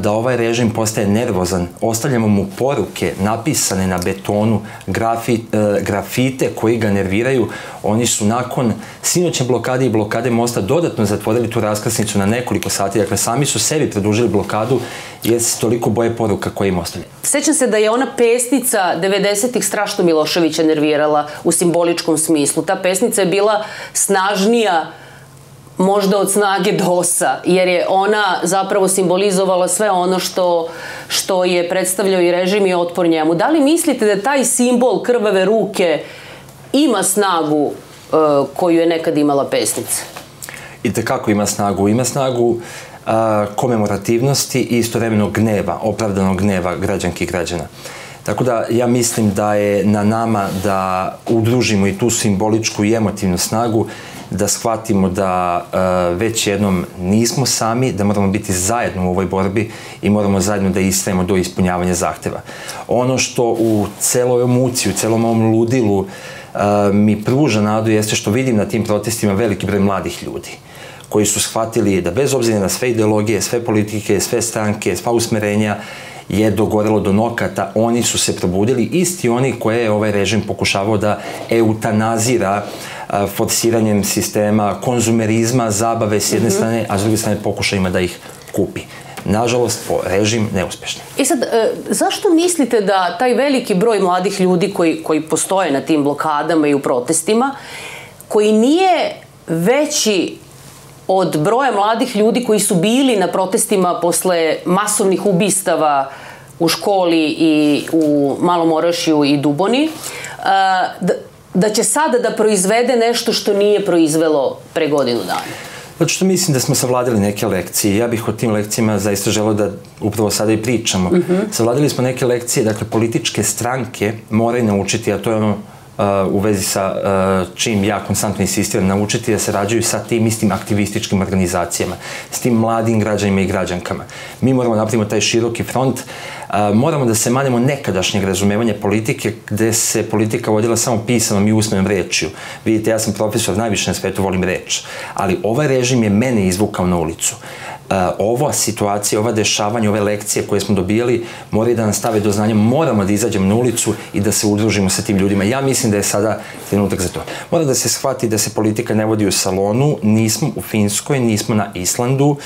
da ovaj režim postaje nervozan. Ostavljamo mu poruke napisane na betonu, grafite koji ga nerviraju. Oni su nakon sinoćne blokade i blokade mosta dodatno zatvorili tu raskrsnicu na nekoliko sati. Dakle, sami su sebi produžili blokadu jer se toliko boje poruka koje im ostavljaju. Sećam se da je ona pesnica 90-ih strašno Miloševića nervirala u simboličkom smislu. Ta pesnica je bila snažnija možda od snage DOS-a, jer je ona zapravo simbolizovala sve ono što je predstavljao i režim i otpor njemu. Da li mislite da taj simbol krvave ruke ima snagu koju je nekad imala pesnica? I tekako ima snagu. Ima snagu komemorativnosti i istovremeno gneva, opravdanog gneva građanki i građana. Tako da ja mislim da je na nama da udružimo i tu simboličku i emotivnu snagu, da shvatimo da već jednom nismo sami, da moramo biti zajedno u ovoj borbi i moramo zajedno da istrajemo do ispunjavanja zahteva. Ono što u celoj muci, u celom ovom ludilu mi pruža nadu jeste što vidim na tim protestima veliki broj mladih ljudi koji su shvatili da bez obzira na sve ideologije, sve politike, sve stranke, sva usmerenja je dogorelo do nokata, oni su se probudili, isti oni koje je ovaj režim pokušavao da eutanazira forsiranjem sistema konzumerizma, zabave s jedne strane, a s druge strane pokušajima da ih kupi. Nažalost, po režim neuspešno. I sad, zašto mislite da taj veliki broj mladih ljudi koji postoje na tim blokadama i u protestima, koji nije veći od broja mladih ljudi koji su bili na protestima posle masovnih ubistava u školi i u Malom Orašju i Duboni, da će sada da proizvede nešto što nije proizvelo pre godinu dana? Zato što mislim da smo savladili neke lekcije. Ja bih o tim lekcijama zaista želeo da upravo sada i pričamo. Savladili smo neke lekcije, dakle političke stranke moraju naučiti, a to je ono u vezi sa čim ja konstantno insistiram, naučiti da se rađaju sa tim istim aktivističkim organizacijama, s tim mladim građanima i građankama. Mi moramo napraviti taj široki front, moramo da se manemo nekadašnjeg razumevanja politike gde se politika vodila samo pisanom i usmenom rečju. Vidite, ja sam profesor, najviše na svetu volim reč, ali ovaj režim je mene izvukao na ulicu. Ova situacija, ova dešavanja, ove lekcije koje smo dobijali moraju da nas stave do znanja, moramo da izađemo na ulicu i da se udružimo sa tim ljudima. Ja mislim da je sada trenutak za to. Mora da se shvati da se politika ne vodi u salonu, nismo u Finskoj, nismo na Islandu,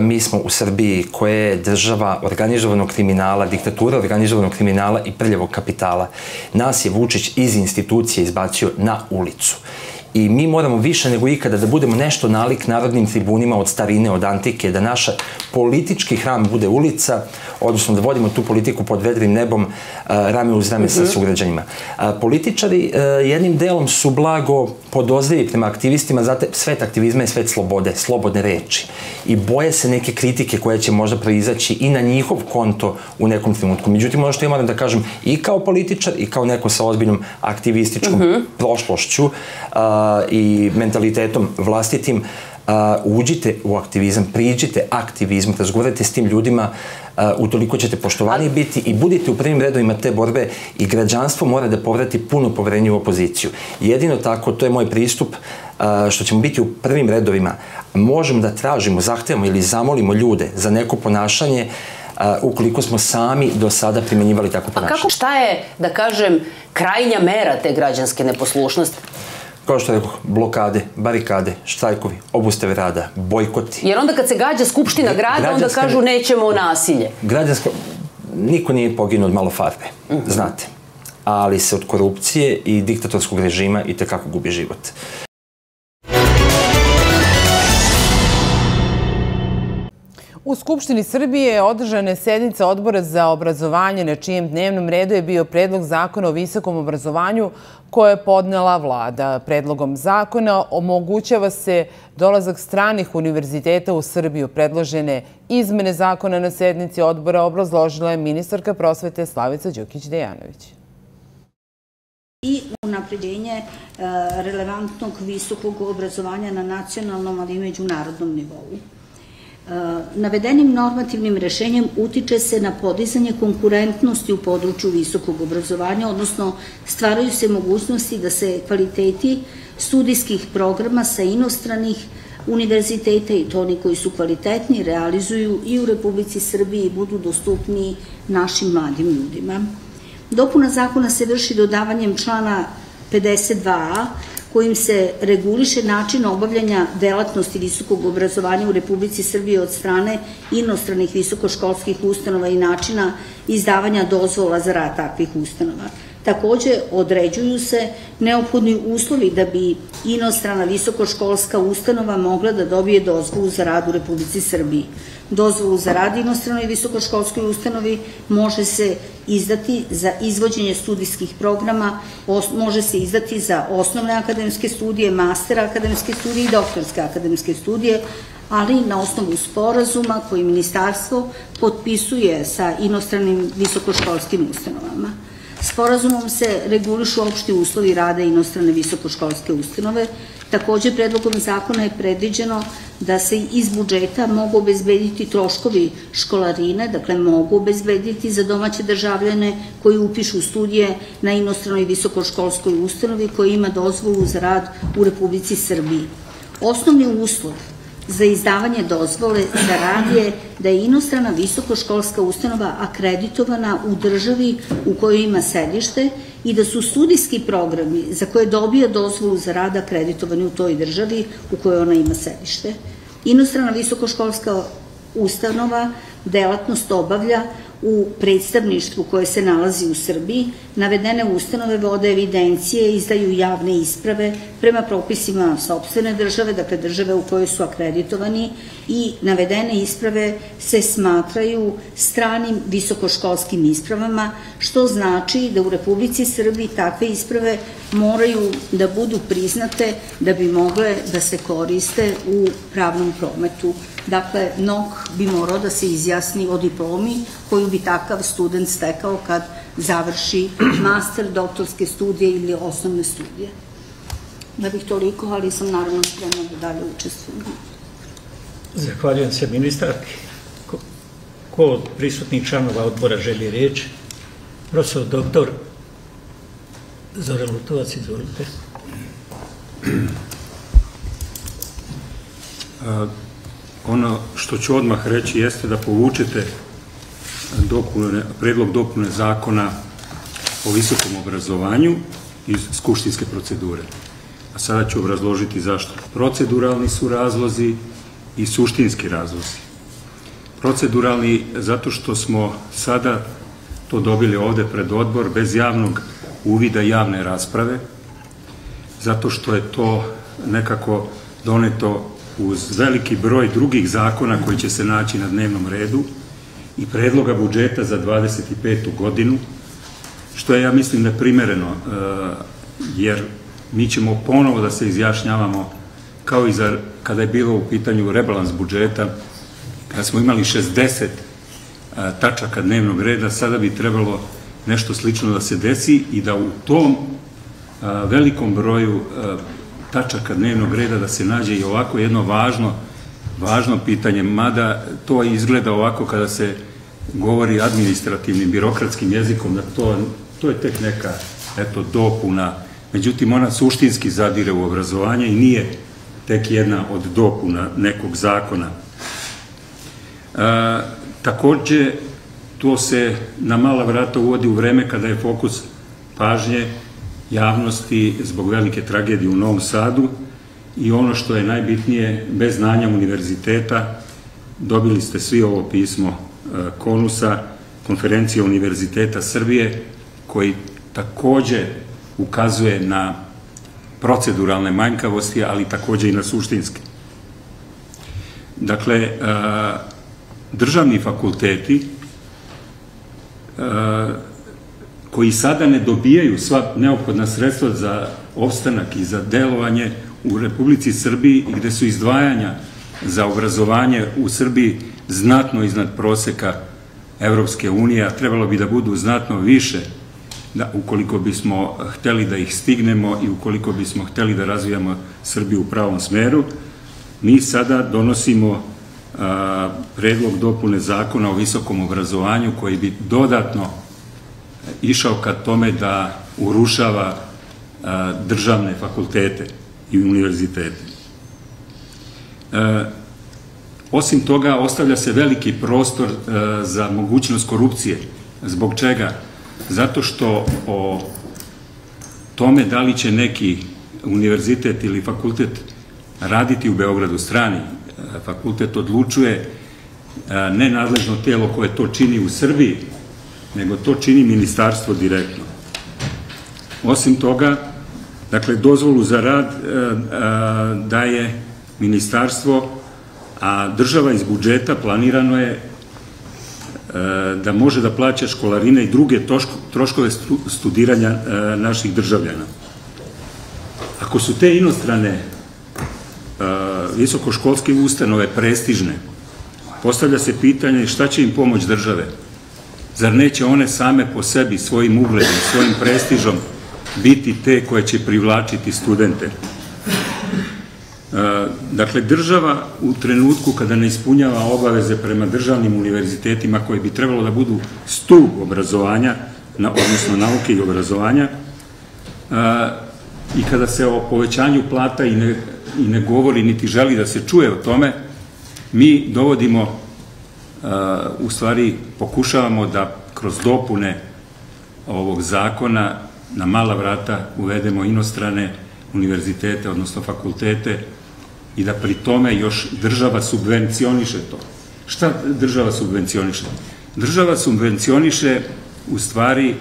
mi smo u Srbiji koja je država organizovanog kriminala, diktatura organizovanog kriminala i prljavog kapitala. Nas je Vučić iz institucije izbacio na ulicu. I mi moramo više nego ikada da budemo nešto nalik narodnim tribunima od starine, od antike, da naš politički hram bude ulica, odnosno da vodimo tu politiku pod vedrim nebom, rame uz rame sa sugrađanima. Političari jednim delom su blago podozrivi prema aktivistima, zato svet aktivizma je svet slobode, slobodne reči. I boje se neke kritike koje će možda proizaći i na njihov konto u nekom trenutku. Međutim, ono što ja moram da kažem i kao političar i kao neko sa ozbiljnom aktivističkom prošlošću, i mentalitetom vlastitim, uđite u aktivizam, priđite aktivizmu, razgovarajte s tim ljudima, utoliko ćete poštovani biti i budite u prvim redovima te borbe i građanstvo mora da povrati puno poverenje u opoziciju. Jedino tako, to je moj pristup, što ćemo biti u prvim redovima, možemo da tražimo, zahtevamo ili zamolimo ljude za neko ponašanje ukoliko smo sami do sada primenjivali tako ponašanje. A kako, šta je, da kažem, krajnja mera te građanske neposlušnosti? Kao što rekoh, blokade, barikade, štrajkovi, obustave rada, bojkoti. Jer onda kad se gađa Skupština grada, onda kažu nećemo nasilje. Građanska... Niko nije poginuo od malo farbe, znate. Ali se od korupcije i diktatorskog režima i tekako gubi život. U Skupštini Srbije održana je sednica Odbora za obrazovanje, na čijem dnevnom redu je bio predlog zakona o visokom obrazovanju koje je podnela Vlada. Predlogom zakona omogućava se dolazak stranih univerziteta u Srbiju. Predložene izmene zakona na sednici odbora obrazložila je ministarka prosvete Slavica Đukić-Dejanović. I unapređenje relevantnog visokog obrazovanja na nacionalnom, ali i međunarodnom nivou. Navedenim normativnim rešenjem utiče se na podizanje konkurentnosti u području visokog obrazovanja, odnosno stvaraju se mogućnosti da se kvaliteti studijskih programa sa inostranih univerziteta i to oni koji su kvalitetni realizuju i u Republici Srbiji i budu dostupniji našim mladim ljudima. Dopuna zakona se vrši dodavanjem člana 52a kojim se reguliše način obavljanja delatnosti visokog obrazovanja u Republici Srbije od strane inostranih visokoškolskih ustanova i načina izdavanja dozvola za rad takvih ustanova. Također određuju se neophodni uslovi da bi inostrana visokoškolska ustanova mogla da dobije dozvolu za rad u Republici Srbiji. Dozvolu za rad inostranoj visokoškolskoj ustanovi može se izdati za izvođenje studijskih programa, može se izdati za osnovne akademske studije, master akademske studije i doktorske akademske studije, ali na osnovu sporazuma koji ministarstvo potpisuje sa inostranim visokoškolskim ustanovama. Sporazumom se regulišu opšti uslovi rada inostrane visokoškolske ustanove. Također, predlogom zakona je predviđeno da se iz budžeta mogu obezbediti troškovi školarine, dakle mogu obezbediti za domaće državljane koji upišu studije na inostranoj visokoškolskoj ustanovi koja ima dozvolu za rad u Republici Srbiji. Osnovni uslov za izdavanje dozvole za rad je da je inostrana visokoškolska ustanova akreditovana u državi u kojoj ima sedište i da su studijski programi za koje dobija dozvolu za rad akreditovani u toj državi u kojoj ona ima sedište. Inostrana visokoškolska ustanova delatnost obavlja u predstavništvu koje se nalazi u Srbiji Navedene ustanove vode evidencije, izdaju javne isprave prema propisima sopstvene države, dakle države u kojoj su akreditovani, i navedene isprave se smatraju stranim visokoškolskim ispravama, što znači da u Republici Srbiji takve isprave moraju da budu priznate da bi mogle da se koriste u pravnom prometu. Dakle, NOK bi morao da se izjasni o diplomi koju bi takav student stekao kad završi master, doktorske studije ili osnovne studije. Da bih toliko, ali sam naravno spremna da dalje učestvujem. Zahvaljujem se ministarki. Ko od prisutnih članova odbora želi reč? Profesor doktor Zoran Lutovac, izvolite. Ono što ću odmah reći jeste da povučete predlog dopune zakona o visokom obrazovanju iz skupštinske procedure. A sada ću obrazložiti zašto. Proceduralni su razlozi i suštinski razlozi. Proceduralni zato što smo sada to dobili ovde pred odbor bez javnog uvida javne rasprave, zato što je to nekako doneto uz veliki broj drugih zakona koji će se naći na dnevnom redu i predloga budžeta za 25. godinu, što je, ja mislim, neprimereno, jer mi ćemo ponovo da se izjašnjavamo, kao i kada je bilo u pitanju rebalans budžeta, kada smo imali 60 tačaka dnevnog reda, sada bi trebalo nešto slično da se desi i da u tom velikom broju tačaka dnevnog reda da se nađe i ovako jedno važno pitanje, mada to izgleda ovako kada se govori administrativnim, birokratskim jezikom, da to je tek neka dopuna. Međutim, ona suštinski zadire u obrazovanje i nije tek jedna od dopuna nekog zakona. Također, to se na mala vrata uvodi u vreme kada je fokus pažnje javnosti zbog velike tragedije u Novom Sadu i ono što je najbitnije, bez znanja univerziteta, dobili ste svi ovo pismo KONUS-a, Konferencije univerziteta Srbije, koji također ukazuje na proceduralne manjkavosti, ali također i na suštinske. Dakle, državni fakulteti koji sada ne dobijaju sva neophodna sredstva za opstanak i za delovanje u Republici Srbiji, gde su izdvajanja za obrazovanje u Srbiji znatno iznad proseka Evropske unije, a trebalo bi da budu znatno više ukoliko bismo hteli da ih stignemo i ukoliko bismo hteli da razvijamo Srbiju u pravom smeru. Mi sada donosimo predlog dopune zakona o visokom obrazovanju koji bi dodatno išao ka tome da urušava državne fakultete i univerzitete. Osim toga, ostavlja se veliki prostor za mogućnost korupcije. Zbog čega? Zato što o tome da li će neki univerzitet ili fakultet raditi u Beogradu, strani fakultet, odlučuje ne nadležno tijelo koje to čini u Srbiji, nego to čini ministarstvo direktno. Osim toga, dakle, dozvolu za rad daje ministarstvo, a država iz budžeta planirano je da može da plaća školarine i druge troškove studiranja naših državljana. Ako su te inostrane visokoškolske ustanove prestižne, postavlja se pitanje šta će im pomoć države? Zar neće one same po sebi, svojim ugledom, svojim prestižom, biti te koje će privlačiti studente? Dakle, država u trenutku kada ne ispunjava obaveze prema državnim univerzitetima koji bi trebalo da budu stub obrazovanja, odnosno nauke i obrazovanja, i kada se o povećanju plata i ne govori niti želi da se čuje o tome, mi dovodimo, u stvari pokušavamo da kroz dopune ovog zakona na mala vrata uvedemo inostrane univerzitete, odnosno fakultete, i da pri tome još država subvencioniše to. Šta država subvencioniše? Država subvencioniše u stvari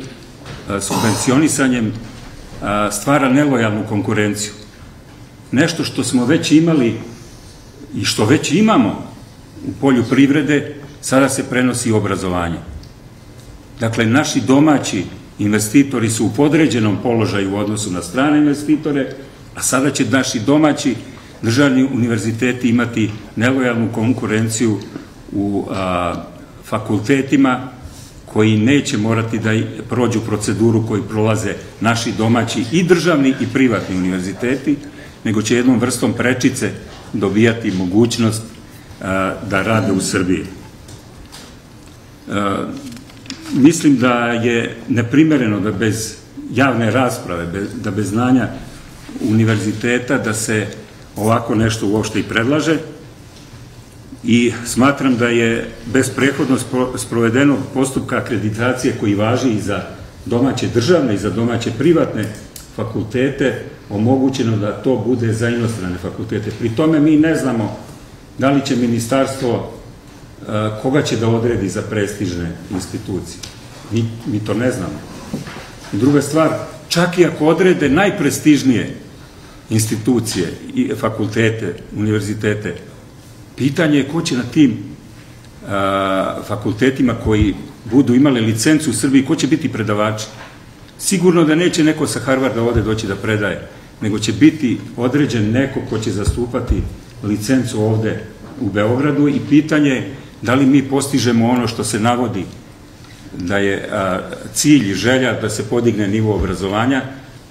subvencionisanjem stvara nelojalnu konkurenciju. Nešto što smo već imali i što već imamo u polju privrede, sada se prenosi obrazovanje. Dakle, naši domaći investitori su u podređenom položaju u odnosu na strane investitore, a sada će naši domaći državni univerziteti imati nelojalnu konkurenciju u fakultetima koji neće morati da prođu proceduru koju prolaze naši domaći i državni i privatni univerziteti, nego će jednom vrstom prečice dobijati mogućnost da rade u Srbiji. Mislim da je neprimereno da bez javne rasprave, da bez znanja univerziteta, da se ovako nešto uopšte i predlaže, i smatram da je bez prethodno sprovedenog postupka akreditacije koji važi i za domaće državne i za domaće privatne fakultete omogućeno da to bude za inostrane fakultete. Pri tome mi ne znamo da li će ministarstvo koga će da odredi za prestižne institucije. Mi to ne znamo. Druga stvar, čak i ako odrede najprestižnije institucije, fakultete, univerzitete, pitanje je ko će na tim fakultetima koji budu imali licencu u Srbiji, ko će biti predavači. Sigurno da neće neko sa Harvarda ovde doći da predaje, nego će biti određen neko ko će zastupati licencu ovde u Beogradu, i pitanje je da li mi postižemo ono što se navodi da je cilj i želja da se podigne nivo obrazovanja,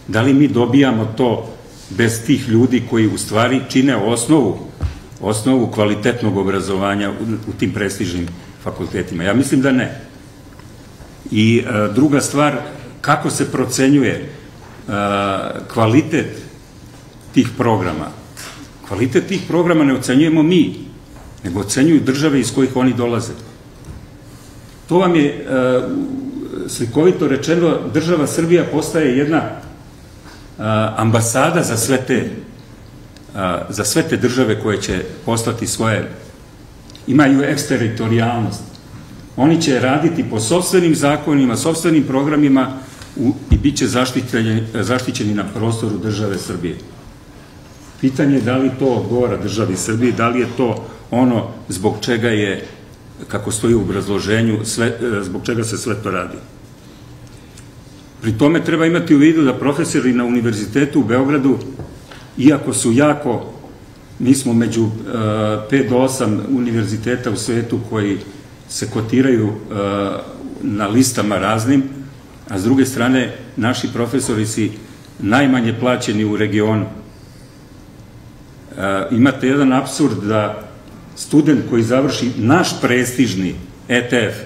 da li mi dobijamo to bez tih ljudi koji u stvari čine osnovu kvalitetnog obrazovanja u tim prestižnim fakultetima. Ja mislim da ne. I druga stvar, kako se procenjuje kvalitet tih programa? Kvalitet tih programa ne ocenjujemo mi, nego ocenjuju države iz kojih oni dolaze. To vam je, slikovito rečeno, država Srbija postaje jedna ambasada za sve te države koje će poslati svoje, imaju eksteritorijalnost. Oni će raditi po sopstvenim zakonima, sopstvenim programima i bit će zaštićeni na prostoru države Srbije. Pitanje je da li to odgovara državi Srbiji, da li je to ono zbog čega je, kako stoji u obrazloženju, zbog čega se sve to radi. Pri tome treba imati u vidu da profesori na Univerzitetu u Beogradu, iako su jako, mi smo među 5 do 8 univerziteta u svetu koji se kotiraju na listama raznim, a s druge strane naši profesori su najmanje plaćeni u regionu. Imate jedan apsurd da student koji završi naš prestižni ETF,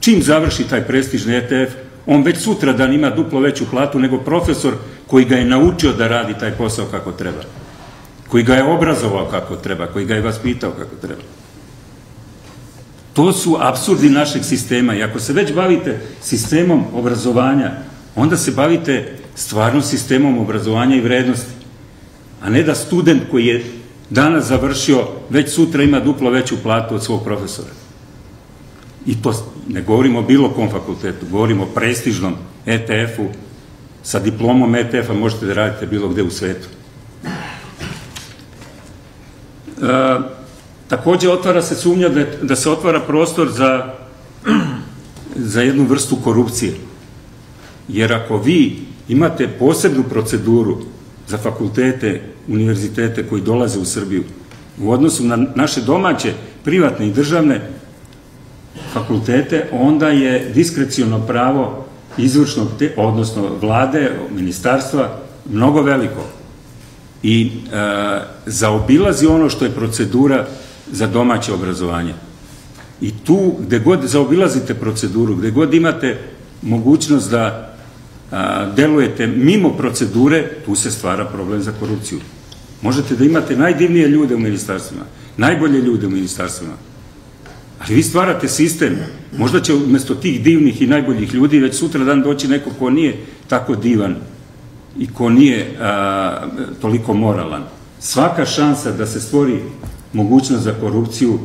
čim završi taj prestižni ETF, on već sutradan ima duplo veću platu nego profesor koji ga je naučio da radi taj posao kako treba, koji ga je obrazovao kako treba, koji ga je vaspitao kako treba. To su apsurdi našeg sistema, i ako se već bavite sistemom obrazovanja, onda se bavite stvarno sistemom obrazovanja i vrednosti, a ne da student koji je danas završio, već sutra ima duplo veću platu od svog profesora. I to ne govorimo o bilo kom fakultetu, govorimo o prestižnom ETF-u, sa diplomom ETF-a možete da radite bilo gde u svetu. Također otvara se sumnja da se otvara prostor za jednu vrstu korupcije. Jer ako vi imate posebnu proceduru za fakultete, univerzitete koji dolaze u Srbiju, u odnosu na naše domaće, privatne i državne fakultete, onda je diskreciono pravo izvršnog, odnosno vlade, ministarstva, mnogo veliko. I zaobilazi ono što je procedura za domaće obrazovanje. I tu, gde god zaobilazite proceduru, gde god imate mogućnost da delujete mimo procedure, tu se stvara problem za korupciju. Možete da imate najdivnije ljude u ministarstvima, najbolje ljude u ministarstvima, ali vi stvarate sistem. Možda će umjesto tih divnih i najboljih ljudi već sutra dan doći neko ko nije tako divan i ko nije toliko moralan. Svaka šansa da se stvori mogućnost za korupciju,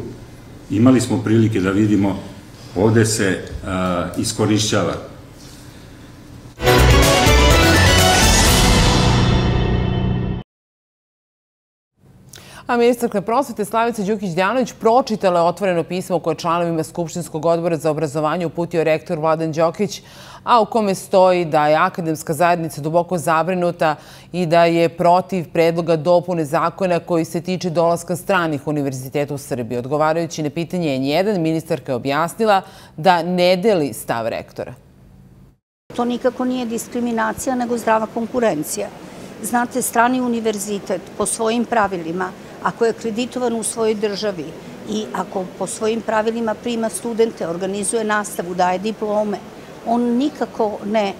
imali smo prilike da vidimo, ovde se iskorišćava. A ministarka prosvete Slavica Đukić-Dejanović pročitala je otvoreno pismo koje članovima Skupštinskog odbora za obrazovanje uputio rektor Vladan Đokić, a u kome stoji da je akademska zajednica duboko zabrinuta i da je protiv predloga dopune zakona koji se tiče dolaska stranih univerziteta u Srbiji. Odgovarajući na pitanje N1, ministarka je objasnila da ne deli stav rektora. To nikako nije diskriminacija, nego zdrava konkurencija. Znate, strani univerzitet po svojim pravilima, ako je akreditovan u svojoj državi i ako po svojim pravilima prima studente, organizuje nastavu, daje diplome, on nikako ne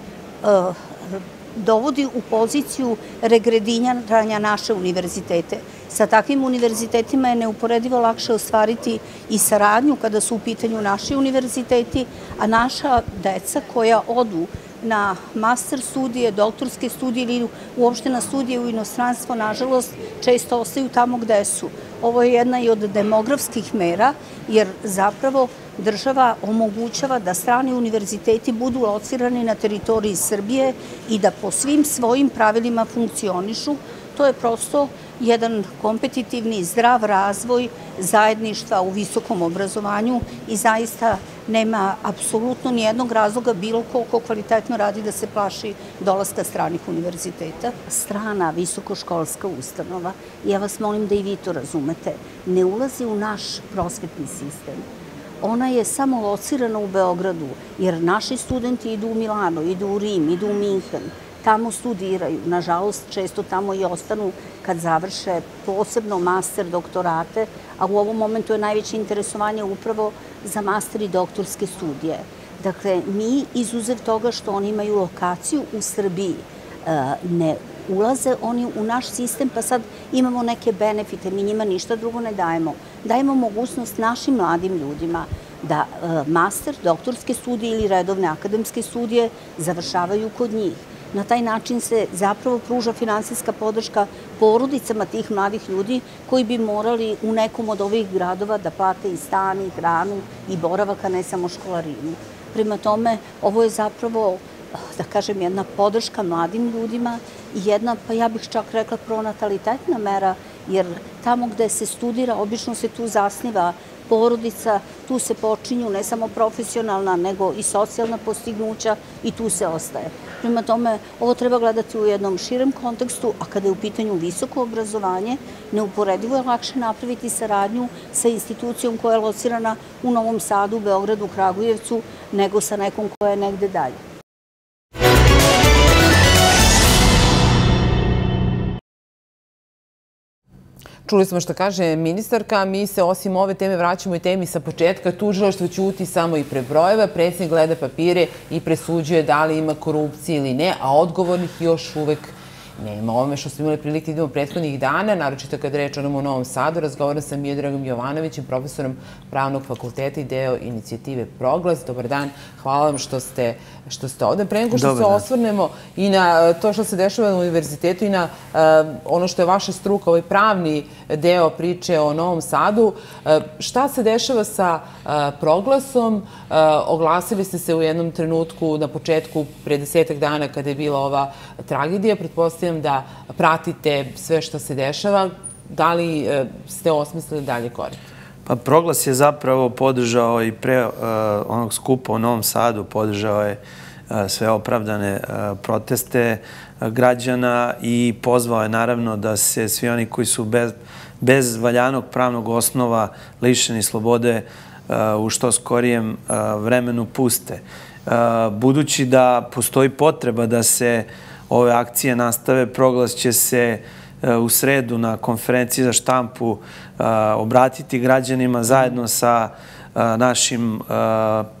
dovodi u poziciju regredinjanja naše univerzitete. Sa takvim univerzitetima je neuporedivo lakše ostvariti i saradnju kada su u pitanju naši univerziteti, a naša deca koja odu na master studije, doktorske studije ili uopšte na studije u inostranstvo, nažalost, često ostaju tamo gde su. Ovo je jedna i od demografskih mera, jer zapravo država omogućava da strani univerziteti budu locirani na teritoriji Srbije i da po svim svojim pravilima funkcionišu. To je prosto jedan kompetitivni, zdrav razvoj zajedništva u visokom obrazovanju i zaista nema apsolutno nijednog razloga bilo koliko kvalitetno radi da se plaši dolaska stranih univerziteta. Strana visokoškolska ustanova, ja vas molim da i vi to razumete, ne ulazi u naš prosvetni sistem. Ona je samo locirana u Beogradu, jer naši studenti idu u Milano, idu u Rim, idu u Minhen. Tamo studiraju, nažalost često tamo i ostanu kad završe posebno master doktorate, a u ovom momentu je najveće interesovanje upravo za master i doktorske studije. Dakle, mi izuzev toga što oni imaju lokaciju u Srbiji, ne ulaze oni u naš sistem, pa sad imamo neke benefite, mi njima ništa drugo ne dajemo. Dajemo mogućnost našim mladim ljudima da master, doktorske studije ili redovne akademske studije završavaju kod njih. Na taj način se zapravo pruža finansijska podrška porodicama tih mladih ljudi koji bi morali u nekom od ovih gradova da plate i stan, i hranu, i boravak, a ne samo školarinu. Prema tome, ovo je zapravo, da kažem, jedna podrška mladim ljudima i jedna, pa ja bih čak rekla, pronatalitetna mera, jer tamo gde se studira, obično se tu zasniva porodica, tu se počinju ne samo profesionalna, nego i socijalna postignuća i tu se ostaje. Prema tome, ovo treba gledati u jednom širem kontekstu, a kada je u pitanju visoko obrazovanje, neuporedivo je lakše napraviti saradnju sa institucijom koja je locirana u Novom Sadu, Beogradu, Kragujevcu, nego sa nekom koja je negde dalje. Čuli smo što kaže ministarka, mi se osim ove teme vraćamo i temi sa početka. Tužilaštvo ćuti samo i prebrojeva, predsjednik gleda papire i presuđuje da li ima korupcije ili ne, a odgovornih još uvek nema. Ovome što smo imali prilike idemo prethodnih dana, naročito kad reč o Novom Sadu, razgovaram sa Miodragom Jovanovićem, profesorom Pravnog fakulteta i deo inicijative Proglas. Dobar dan, hvala vam što ste ovde. Pre nego što se osvrnemo i na to što se dešava na univerzitetu i na ono što je vaša struka, ovaj pravni deo priče o Novom Sadu, šta se dešava sa Proglasom? Oglasili ste se u jednom trenutku na početku, pre 10-tak dana kada je bila ova tragedija. Pretpostavljam da pratite sve što se dešava. Da li ste osmislili dalje korak? Pa Proglas je zapravo podržao i pre onog skupa u Novom Sadu, podržao je sve opravdane proteste građana i pozvao je naravno da se svi oni koji su bez valjanog pravnog osnova lišeni slobode u što skorijem vremenu puste. Budući da postoji potreba da se ove akcije nastave, Proglas će se u sredu na konferenciji za štampu obratiti građanima zajedno sa našim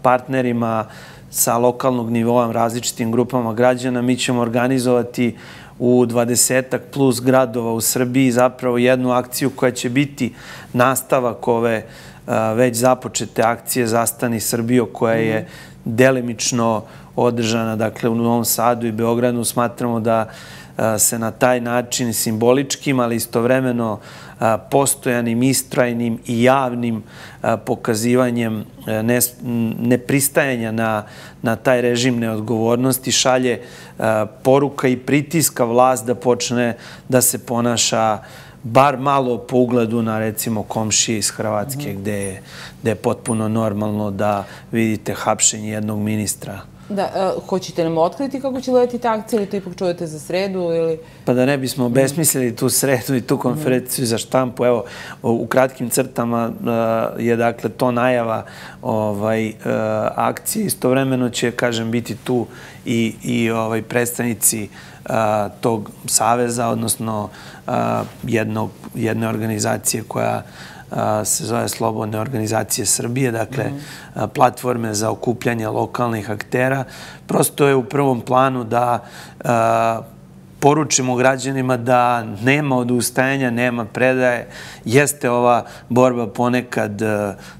partnerima sa lokalnog nivoa, različitim grupama građana. Mi ćemo organizovati u 20-tak plus gradova u Srbiji zapravo jednu akciju koja će biti nastavak ove već započete akcije Zastani Srbijo, koja je delimično održana, dakle, u Novom Sadu i Beogradu. Smatramo da se na taj način simboličkim, ali istovremeno postojanim, istrajnim i javnim pokazivanjem nepristajanja na taj režim neodgovornosti šalje poruka i pritiska vlast da počne da se ponaša bar malo po ugledu na, recimo, komšije iz Hrvatske, gde je potpuno normalno da vidite hapšenje jednog ministra. Da, hoćete nam otkriti kako će gledati ta akcija ili to ipak čujete za sredu ili... Pa da ne bismo besmislili tu sredu i tu konferenciju za štampu, evo, u kratkim crtama je dakle to najava akcije. Istovremeno će, kažem, biti tu i predstavnici tog saveza, odnosno jedne organizacije koja se zove Slobodne organizacije Srbije, dakle platforme za okupljanje lokalnih aktera. Prosto je u prvom planu da poručimo građanima da nema odustajanja, nema predaje. Jeste, ova borba ponekad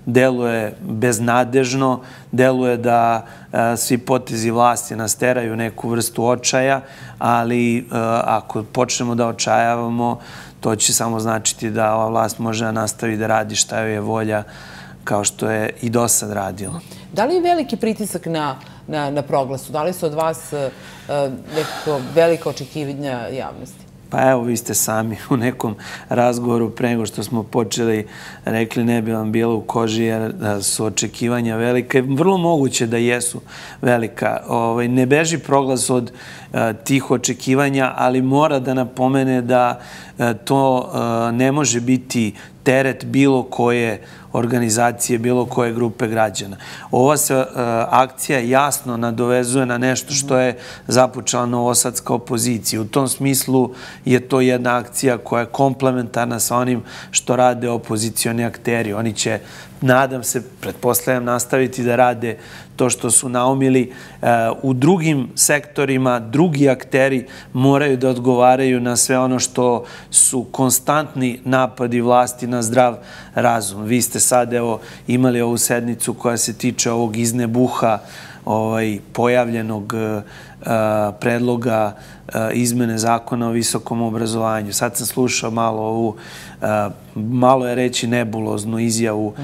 deluje beznadežno, deluje da svi potezi vlasti nas teraju neku vrstu očaja, ali ako počnemo da očajavamo, to će samo značiti da ova vlast može da nastavi da radi šta joj je volja, kao što je i do sad radila. Da li je veliki pritisak na Proglasu? Da li su od vas nekako velika očekivanja javnosti? Pa evo, vi ste sami u nekom razgovoru pre nego što smo počeli rekli ne bi vam bilo u koži jer su očekivanja velika. Vrlo moguće da jesu velika. Ne beži Proglas od tih očekivanja, ali mora da napomene da to ne može biti teret bilo koje organizacije, bilo koje grupe građana. Ova se akcija jasno nadovezuje na nešto što je započela novosadska opozicija. U tom smislu je to jedna akcija koja je komplementarna sa onim što rade opozicioni akteri. Oni će, nadam se, pretpostavljam, nastaviti da rade to što su naumili. U drugim sektorima drugi akteri moraju da odgovaraju na sve ono što su konstantni napadi vlasti na zdrav razum. Vi ste sad imali ovu sednicu koja se tiče ovog iznebuha pojavljenog predloga izmene zakona o visokom obrazovanju. Sad sam slušao malo ovu, malo je reći nebuloznu izjavu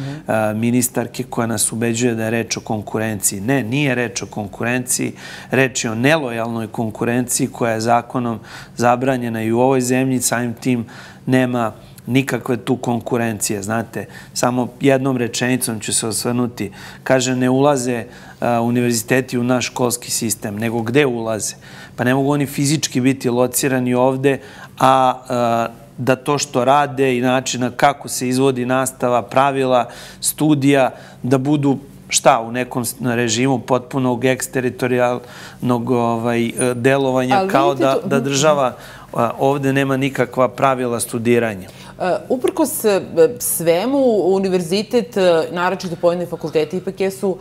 ministarke koja nas ubeđuje da je reč o konkurenciji. Ne, nije reč o konkurenciji, reč je o nelojalnoj konkurenciji koja je zakonom zabranjena i u ovoj zemlji, samim tim nema nikakve tu konkurencije. Znate, samo jednom rečenicom ću se osvrnuti. Kaže, ne ulaze univerziteti u naš školski sistem, nego gde ulaze? Pa ne mogu oni fizički biti locirani ovde, a da to što rade i načina kako se izvodi nastava, pravila, studija, da budu šta u nekom režimu potpunog eksteritorijalnog delovanja, kao da država ovde nema nikakva pravila studiranja. Uprkos svemu, univerzitet, naročito pojedini fakulteti, ipak jesu,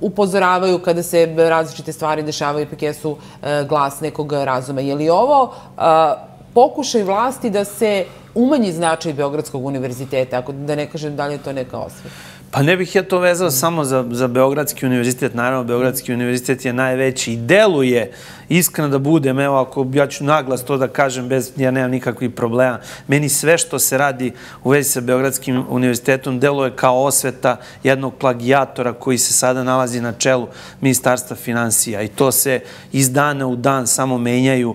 upozoravaju kada se različite stvari dešavaju, ipak jesu glas nekog razuma. Je li ovo pokušaj vlasti da se umanji značaj Beogradskog univerziteta, da ne kažem da li je to neka osveta? Pa ne bih ja to vezao samo za Beogradski univerzitet. Naravno, Beogradski univerzitet je najveći i deluje, iskreno da budem, evo, ako ja ću naglas to da kažem, ja nemam nikakvih problema. Meni sve što se radi u vezi sa Beogradskim univerzitetom deluje kao osveta jednog plagijatora koji se sada nalazi na čelu Ministarstva finansija. I to se iz dana u dan samo menjaju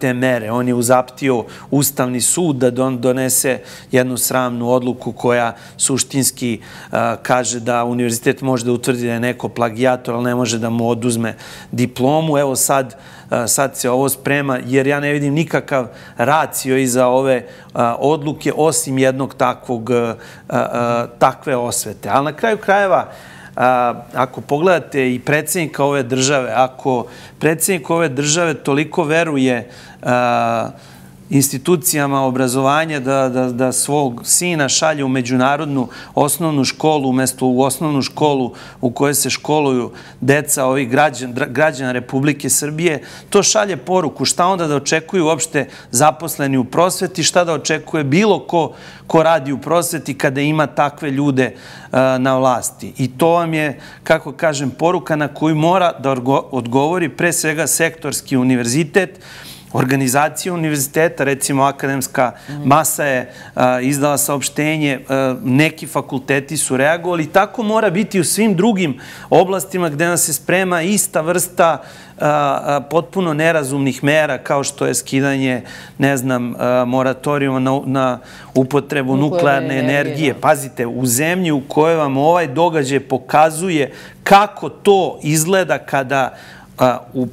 te mere. On je uzaptio Ustavni sud da donese jednu sramnu odluku koja suštinski kaže da univerzitet može da utvrdi da je neko plagijator, ali ne može da mu oduzme diplomu. Evo sad se ovo sprema, jer ja ne vidim nikakav racio iza ove odluke, osim jednog takve osvete. Ali na kraju krajeva, ako pogledate i predsjednika ove države, ako predsjednik ove države toliko veruje institucijama obrazovanja da svog sina šalje u međunarodnu osnovnu školu umjesto u osnovnu školu u kojoj se školuju deca ovih građana Republike Srbije, to šalje poruku šta onda da očekuju uopšte zaposleni u prosveti, šta da očekuje bilo ko radi u prosveti kada ima takve ljude na vlasti. I to vam je, kako kažem, poruka na koju mora da odgovori pre svega sektorski univerzitet, organizacija univerziteta, recimo akademska masa je izdala saopštenje, neki fakulteti su reagovali i tako mora biti u svim drugim oblastima gde nas se sprema ista vrsta potpuno nerazumnih mera kao što je skidanje, ne znam, moratorijuma na upotrebu nuklearne energije. Pazite, u zemlji u kojoj vam ovaj događaj pokazuje kako to izgleda kada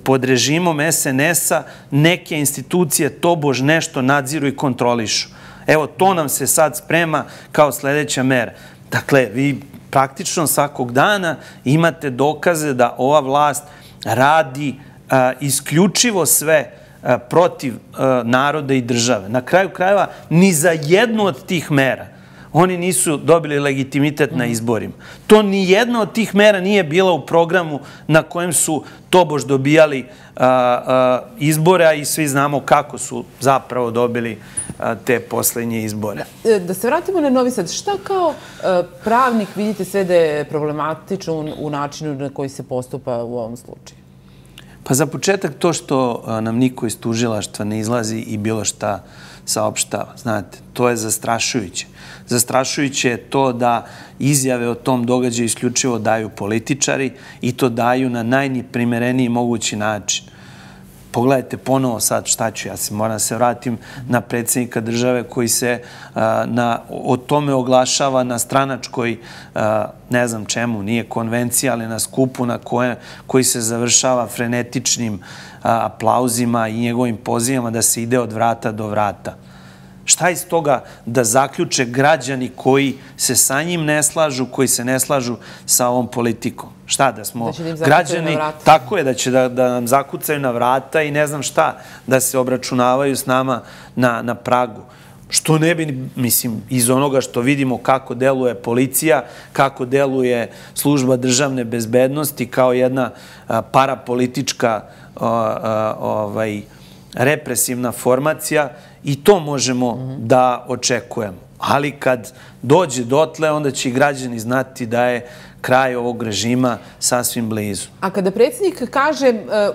pod režimom SNS-a neke institucije tobož nešto nadziru i kontrolišu. Evo, to nam se sad sprema kao sljedeća mera. Dakle, vi praktično svakog dana imate dokaze da ova vlast radi isključivo sve protiv naroda i države. Na kraju krajeva, ni za jednu od tih mera oni nisu dobili legitimitet na izborima. To ni jedna od tih mera nije bila u programu na kojem su tobož dobijali izbore, a i svi znamo kako su zapravo dobili te posljednje izbore. Da se vratimo na Novi Sad, šta kao pravnik vidite sve da je problematično u načinu na koji se postupa u ovom slučaju? Pa za početak to što nam niko iz tužilaštva ne izlazi i bilo šta saopštava. Znate, to je zastrašujuće. Zastrašujuće je to da izjave o tom događaju isključivo daju političari i to daju na najneprimereniji mogući način. Pogledajte ponovo sad šta ću, ja se moram se vratim na predsjednika države koji se o tome oglašava na stranačkoj, ne znam čemu, nije konvencija, ali na skupu na koji se završava frenetičnim aplauzima i njegovim pozivama da se ide od vrata do vrata. Šta iz toga da zaključe građani koji se sa njim ne slažu, koji se ne slažu sa ovom politikom? Šta da smo građani, tako je da će da nam zakucaju na vrata i ne znam šta, da se obračunavaju s nama na pragu. Što ne bi, mislim, iz onoga što vidimo kako deluje policija, kako deluje služba državne bezbednosti kao jedna parapolitička represivna formacija, i to možemo da očekujemo. Ali kad dođe dotle, onda će i građani znati da je kraj ovog režima sasvim blizu. A kada predsjednik kaže,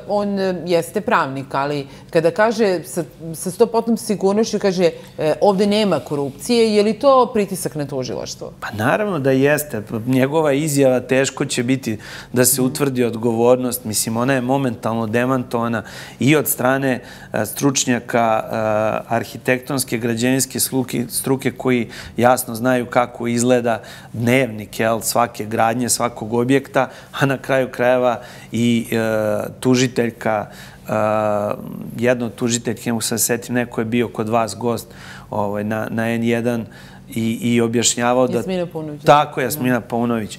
on jeste pravnik, ali kada kaže sa 100% sigurnošću, kaže ovdje nema korupcije, je li to pritisak na tužilaštvo? Pa naravno da jeste. Njegova izjava teško će biti da se utvrdi odgovornost. Mislim, ona je momentalno demantovana i od strane stručnjaka arhitektonske, građevinske struke koji jasno znaju kako izgleda dnevnik svake gradnje, svakog objekta, a na kraju krajeva i tužiteljka, jedna od tužiteljke, mogu se setim, neko je bio kod vas gost na N1 i objašnjavao da... Jasmina Punović. Tako, Jasmina Punović.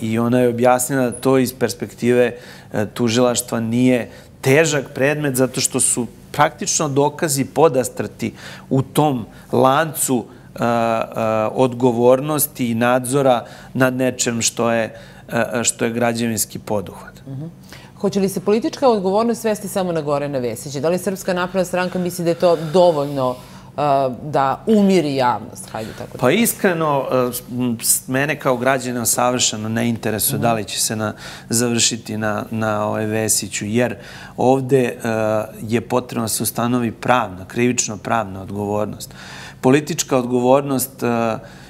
I ona je objasnila da to iz perspektive tužilaštva nije težak predmet, zato što su praktično dokazi podastrti u tom lancu odgovornosti i nadzora nad nečem što je građevinski poduhvat. Hoće li se politička odgovornost svesti samo na Gorena Vesića? Da li Srpska napredna stranka misli da je to dovoljno da umiri javnost? Pa iskreno, mene kao građana savršeno ne interesuje da li će se završiti na Vesiću, jer ovdje je potrebno da se ustanovi pravna, krivično-pravna odgovornost. Politička odgovornost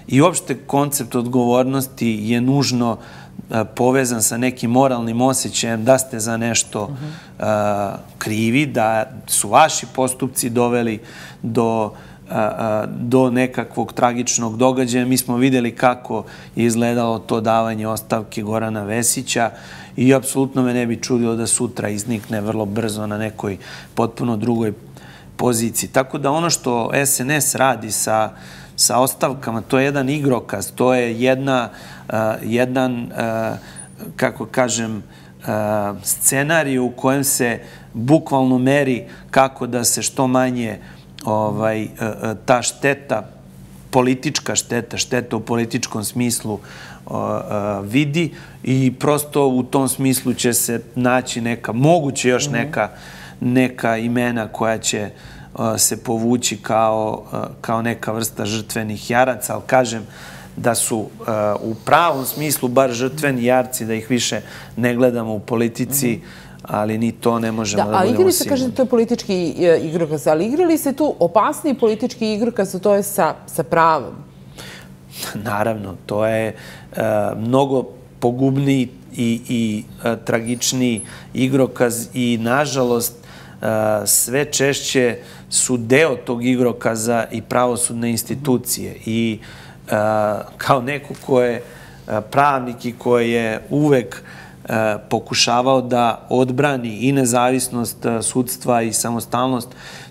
i uopšte koncept odgovornosti je nužno povezan sa nekim moralnim osjećajem da ste za nešto krivi, da su vaši postupci doveli do nekakvog tragičnog događaja. Mi smo vidjeli kako je izgledalo to davanje ostavke Gorana Vesića i apsolutno me ne bi čudilo da sutra iznikne vrlo brzo na nekoj potpuno drugoj poziciji. Tako da ono što SNS radi sa ostavkama, to je jedan igrokaz, to je jedan, kako kažem, scenarij u kojem se bukvalno meri kako da se što manje ta šteta, politička šteta, šteta u političkom smislu vidi i prosto u tom smislu će se naći neka, moguće još neka imena koja će se povući kao neka vrsta žrtvenih jaraca, ali kažem da su u pravom smislu bar žrtveni jarci, da ih više ne gledamo u politici, ali ni to ne možemo da budemo sigurni. A igrali se, kažete, to je politički igrokaz, ali igrali se tu opasniji politički igrokaz, to je sa pravom. Naravno, to je mnogo pogubniji i tragičniji igrokaz i, nažalost, sve češće su deo tog igrokaza i pravosudne institucije. I kao neko ko je pravnik i ko je uvek pokušavao da odbrani i nezavisnost sudstva i samostalnost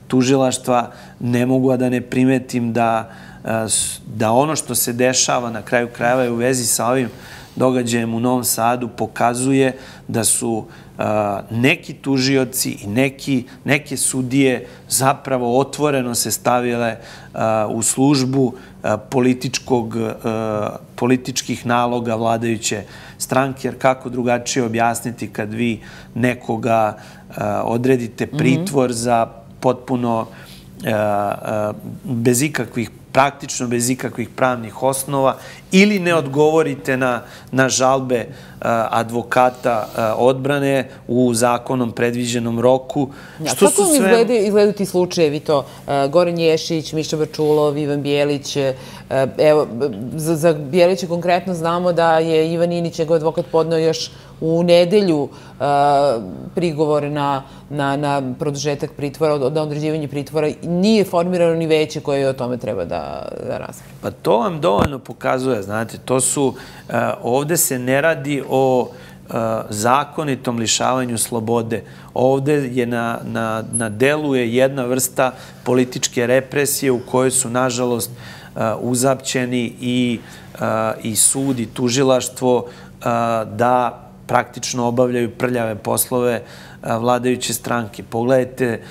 tužilaštva, ne mogu a da ne primetim da ono što se dešava na kraju krajeva i u vezi sa ovim događajem u Novom Sadu pokazuje da su neki tužioci i neke sudije zapravo otvoreno se stavile u službu političkih naloga vladajuće stranke, jer kako drugačije objasniti kad vi nekoga odredite pritvor za potpuno bez ikakvih praktično bez ikakvih pravnih osnova ili ne odgovorite na žalbe advokata odbrane u zakonom predviđenom roku. Kako vam izgledaju ti slučajevi to? Goran Ješić, Miša Bačulov, Ivan Bjereć. Evo, za Bjereć konkretno znamo da je Ivan Inić, njegov advokat, podneo još u nedelju prigovor na produžetak pritvora, na određivanje pritvora. Nije formirano ni veće koje o tome treba da raspravlja. Pa to vam dovoljno pokazuje, znate, ovde se ne radi o zakonitom lišavanju slobode. Ovde je na delu jedna vrsta političke represije u kojoj su, nažalost, uzapćeni i sud i tužilaštvo da praktično obavljaju prljave poslove vladajuće stranke. Pogledajte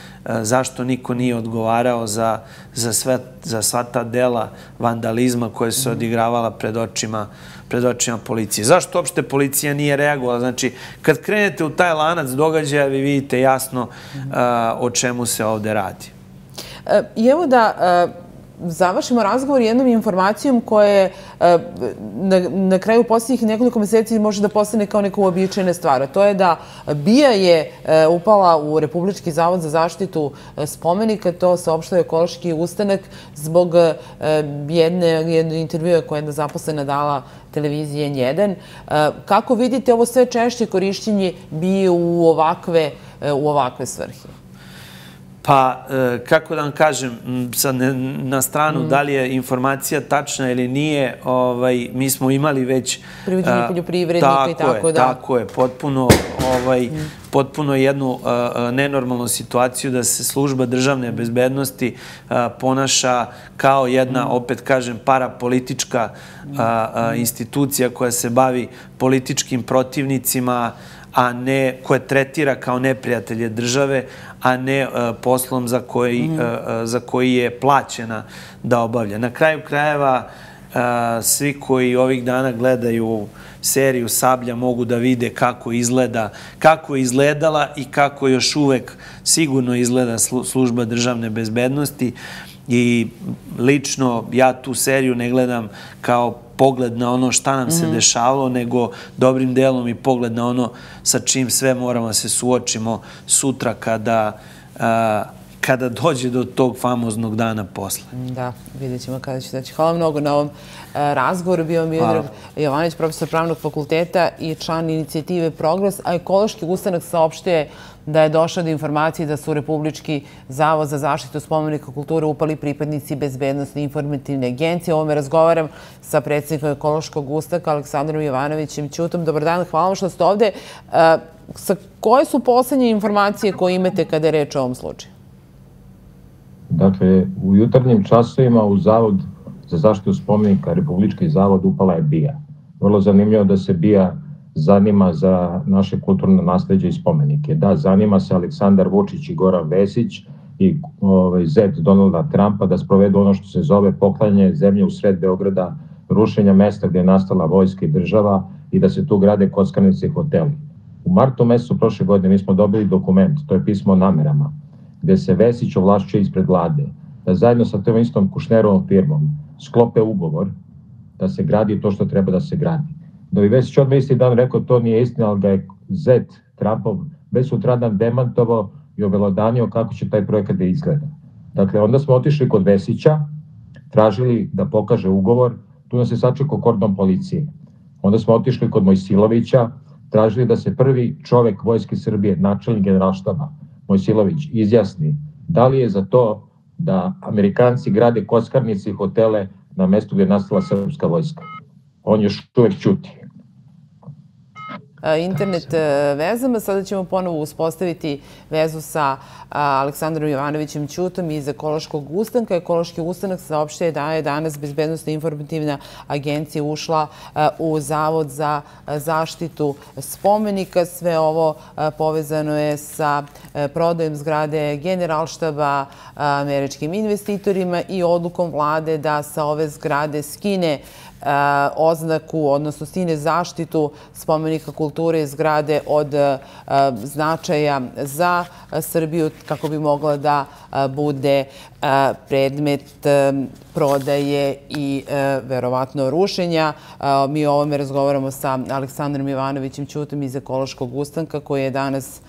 zašto niko nije odgovarao za sva ta dela vandalizma koje se odigravala pred očima policije. Zašto uopšte policija nije reagovala? Znači, kad krenete u taj lanac događaja, vi vidite jasno o čemu se ovde radi. I evo da završimo razgovor jednom informacijom koja je na kraju posljednjih nekoliko meseci može da postane kao neka uobičajena stvar. To je da BIA je upala u Republički zavod za zaštitu spomenika, to saopštava Ekološki ustanak, zbog jednog intervjua koja je jedna zaposlena dala televizije N1. Kako vidite ovo sve češće korišćenje BIA u ovakve svrhe? Pa, kako da vam kažem, sad na stranu da li je informacija tačna ili nije, mi smo imali već privođenje poljoprivrednika i tako da. Tako je, potpuno jednu nenormalnu situaciju da se služba državne bezbednosti ponaša kao jedna, opet kažem, parapolitička institucija koja se bavi političkim protivnicima, koje tretira kao neprijatelje države, a ne poslom za koji je plaćena da obavlja. Na kraju krajeva, svi koji ovih dana gledaju seriju Sablja mogu da vide kako je izgledala i kako još uvek sigurno izgleda služba državne bezbednosti. I lično ja tu seriju ne gledam kao pogled na ono šta nam se dešavalo, nego dobrim delom i pogled na ono sa čim sve moramo da se suočimo sutra kada dođe do tog famoznog dana posle. Da, vidjet ćemo kada će doći. Hvala mnogo na ovom razgovoru. Bio mi je Goran Jovanović, profesor Pravnog fakulteta i član inicijative Proglas, a Ekološki ustanak saopštuje da je došlo do informacije da su Republički zavod za zaštitu spomenika kulture upali pripadnici Bezbednosno-informativne agencije. O ovome razgovaram sa predsjednikom Ekološkog ustanka Aleksandrom Jovanovićem Ćutom. Dobar dan, hvala vam što ste ovde. Koje su poslednje informacije koje imate kada je reč o ovom slučaju? Dakle, u jutarnjim časovima u Zavod za zaštitu spomenika, Republički zavod, upala je BIA. Vrlo zanimljivo da se BIA zanima za naše kulturno nasleđe i spomenike. Da, zanima se Aleksandar Vučić i Goran Vesić i zet Donalda Trumpa da sprovedu ono što se zove poklanjanje zemlje u sred Beograda, rušenja mesta gde je nastala vojska i država i da se tu grade kockarnice i hoteli. U martu mesecu prošle godine mi smo dobili dokument, to je pismo o namerama, gde se Vesić ovlašćuje ispred vlade, da zajedno sa tom istom Kušnerovom firmom sklope ugovor da se gradi to što treba da se gradi. Novi Vesić odmah isti dan rekao to nije istina, ali da je Zet Trumpov već sutradan demantovao i obelodanio kako će taj projekat da izgleda. Dakle, onda smo otišli kod Vesića, tražili da pokaže ugovor, tu nas je sačekao kordon policije. Onda smo otišli kod Mojsilovića, tražili da se prvi čovek Vojske Srbije, načelnik generalštaba, Mojsilović, izjasni da li je za to da Amerikanci grade kockarnice i hotele na mestu gdje je nastala srpska vojska. On još uvek ćuti. Internet vezama. Sada ćemo ponovo uspostaviti vezu sa Aleksandrom Jovanovićem Ćutom iz Ekološkog ustanka. Ekološki ustanak saopštuje da je danas Bezbednosno-informativna agencija ušla u Zavod za zaštitu spomenika. Sve ovo povezano je sa prodajem zgrade generalštaba američkim investitorima i odlukom vlade da sa ove zgrade skine oznaku, odnosno skine zaštitu spomenika kulture i zgrade od značaja za Srbiju kako bi mogla da bude predmet prodaje i verovatno rušenja. Mi o ovome razgovaramo sa Aleksandrom Jovanovićem Ćutom iz Ekološkog ustanka koji je danas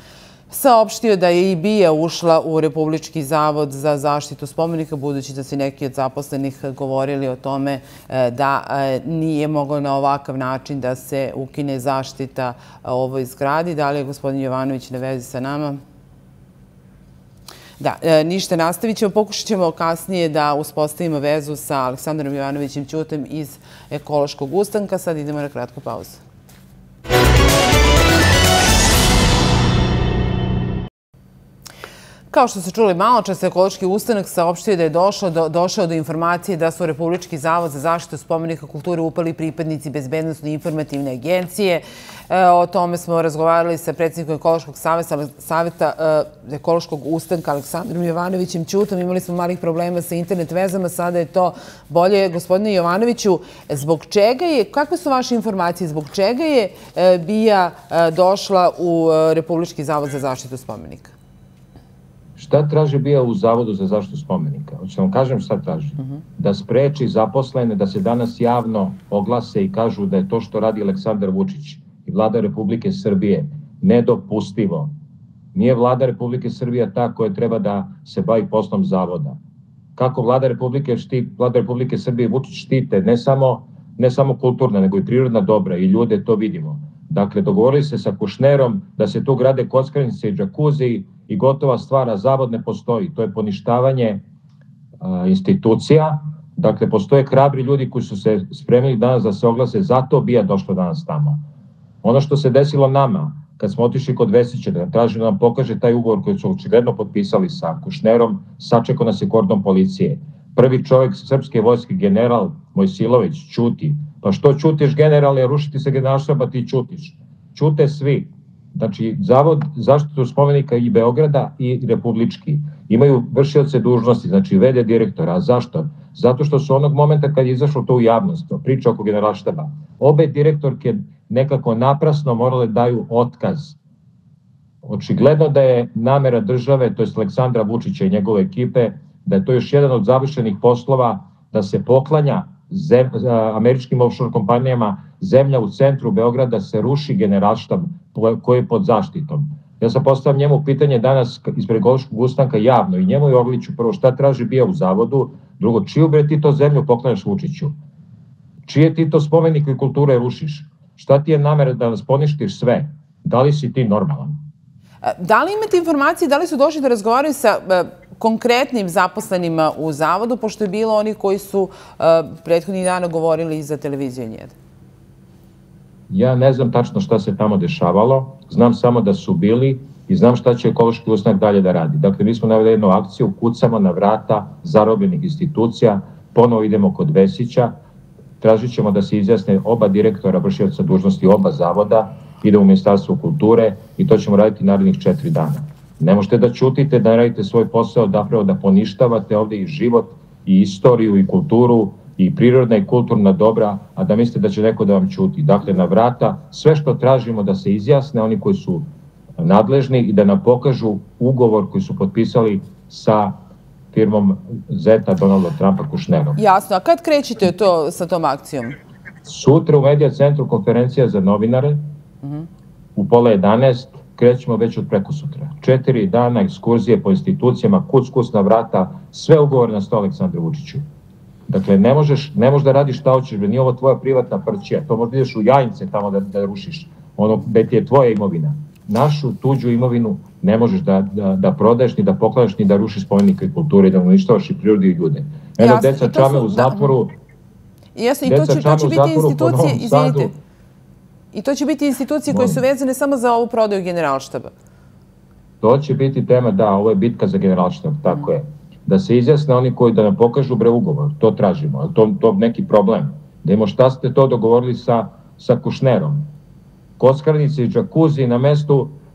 saopštio da je i BIA ušla u Republički zavod za zaštitu spomenika, budući da su neki od zaposlenih govorili o tome da nije moglo na ovakav način da se ukine zaštita ovoj zgradi. Da li je gospodin Jovanović na vezi sa nama? Da, ništa, nastavit ćemo. Pokušat ćemo kasnije da uspostavimo vezu sa Aleksandrom Jovanovićem Ćutom iz Ekološkog ustanka. Sad idemo na kratku pauzu. Kao što ste čuli maločas, Ekološki ustanak saopštio da je došao do informacije da su u Republički zavod za zaštitu spomenika kulture upali pripadnici Bezbednosno-informativne agencije. O tome smo razgovarali sa predsjednikom Ekološkog saveta Ekološkog ustanka Aleksandrom Jovanovićem Ćutom. Imali smo malih problema sa internet vezama, sada je to bolje. Gospodine Jovanoviću, zbog čega je, kakve su vaše informacije, zbog čega je BIA došla u Republički zavod za zaštitu spomenika? Šta traži BIA u Zavodu za zaštitu spomenika? Hoćete vam kažem šta traži? Da spreči zaposlene, da se danas javno oglase i kažu da je to što radi Aleksandar Vučić i vlada Republike Srbije nedopustivo. Nije vlada Republike Srbije ta koja treba da se bavi poslom zavoda. Kako vlada Republike Srbije i Vučić štite ne samo kulturna, nego i prirodna dobra i ljude, to vidimo. Dakle, dogovorili se sa Kušnerom da se tu grade kockarnice i džakuzi i gotova stvar, a zavod ne postoji. To je poništavanje institucija. Dakle, postoje hrabri ljudi koji su se spremili danas da se oglase, zato bi ja došlo danas tamo. Ono što se desilo nama, kad smo otišli kod Vesića, da tražimo da nam pokaže taj ugovor koji su očigledno potpisali sa Kušnerom, sačekao nas je kordon policije. Prvi čovjek srpske vojske, general Mojsilović, ćuti. Pa što ćutiš, generale, rušiti se generalštva, pa ti ćutiš. Ćute svi. Znači, Zavod zaštitu spomenika i Beograda i Republički imaju vršioce dužnosti, znači v.d. direktora. A zašto? Zato što su onog momenta kad je izašlo to u javnost, priča oko generalštaba, obe direktorke nekako naprasno morale daju otkaz. Očigledno da je namera države, to je Aleksandra Vučića i njegove ekipe, da je to još jedan od završenih poslova da se poklanja američkim offshore kompanijama zemlja u centru Beograda, se ruši generalštab koji je pod zaštitom. Ja sam postavljam njemu pitanje danas ispred Ekološkog ustanka javno i njemu i Orliću, prvo šta traži BIA u zavodu, drugo čiju bre ti to zemlju poklanjaš Vučiću? Čije ti to spomenik i kulture rušiš? Šta ti je namera da nas poništiš sve? Da li si ti normalan? Da li imate informacije, da li su došli da razgovaraju sa konkretnim zaposlenima u zavodu, pošto je bilo oni koji su prethodnih dana govorili i za televiziju N1? Ja ne znam tačno šta se tamo dešavalo, znam samo da su bili i znam šta će Ekološki ustanak dalje da radi. Dakle, mi smo napravili jednu akciju, kucamo na vrata zarobljenih institucija, ponovo idemo kod Vesića, tražit ćemo da se izjasne oba direktora, vršioca dužnosti oba zavoda, ide u Ministarstvo kulture i to ćemo raditi narednih 4 dana. Ne možete da ćutite, da radite svoj posao, da poništavate ovdje i život, i istoriju, i kulturu, i prirodna i kulturna dobra, a da mislite da će neko da vam ćuti. Dakle, na vrata, sve što tražimo da se izjasne, oni koji su nadležni i da nam pokažu ugovor koji su potpisali sa firmom Zeta Donalda Trumpa Kušnerom. Jasno, a kad krećete to sa tom akcijom? Sutra u Medija centru konferencija za novinare, u pola 11, krećemo već od preko sutra. 4 dana ekskurzije po institucijama, kuc na vrata, sve ugovoreno sa Aleksandru Vučiću. Dakle, ne možeš da radiš šta hoćeš, nije ovo tvoja privatna prćija, to možda ideš u Jajince tamo da rušiš, ono gde ti je tvoja imovina. Našu tuđu imovinu ne možeš da prodaješ, ni da poklanjaš, ni da rušiš spomenike i kulture, da uništavaš i prirodu i ljude. Evo, deca čame u zatvoru, po Novom Sadu. I to će biti institucije koje su vezane samo za ovu prodaju generalštaba. To će biti tema, da, ovo je bitka za generalštab, tako je. Da se izjasne oni koji da nam pokažu ugovor, to tražimo, ali to je neki problem. Da imamo šta ste to dogovorili sa Kušnerom. Kockarnici i džakuzi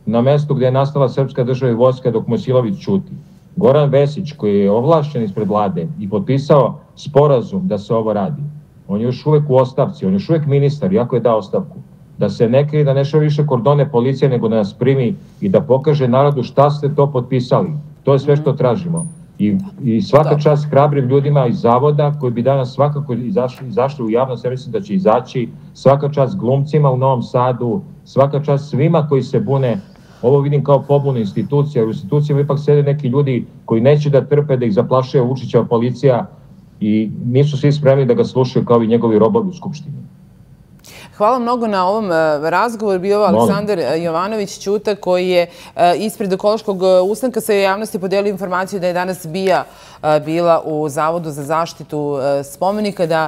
na mestu gdje je nastala srpska država i vojska dok Mojsilović ćuti. Goran Vesić, koji je ovlašćen ispred vlade i potpisao sporazum da se ovo radi. On je još uvek u ostavci, on je još uvek ministar, iako je dao ostavku. Da se ne krije, da ne šalje više kordone policije nego da nas primi i da pokaže narodu šta ste to potpisali. To je sve što tražimo. I svaka čast hrabrim ljudima iz zavoda koji bi danas svakako izašli u javnost, ja mislim da će izaći, svaka čast glumcima u Novom Sadu, svaka čast svima koji se bune. Ovo vidim kao pobunu institucija, u institucijama ipak sede neki ljudi koji neće da trpe da ih zaplašuje Vučićeva policija i nisu svi spremni da ga slušaju kao i njegovi robovi u Skupštini. Hvala mnogo na ovom razgovoru. Bio je Aleksandar Jovanović Ćuta koji je ispred Ekološkog ustanka sa javnosti podelio informaciju da je danas BIA bila u Zavodu za zaštitu spomenika, da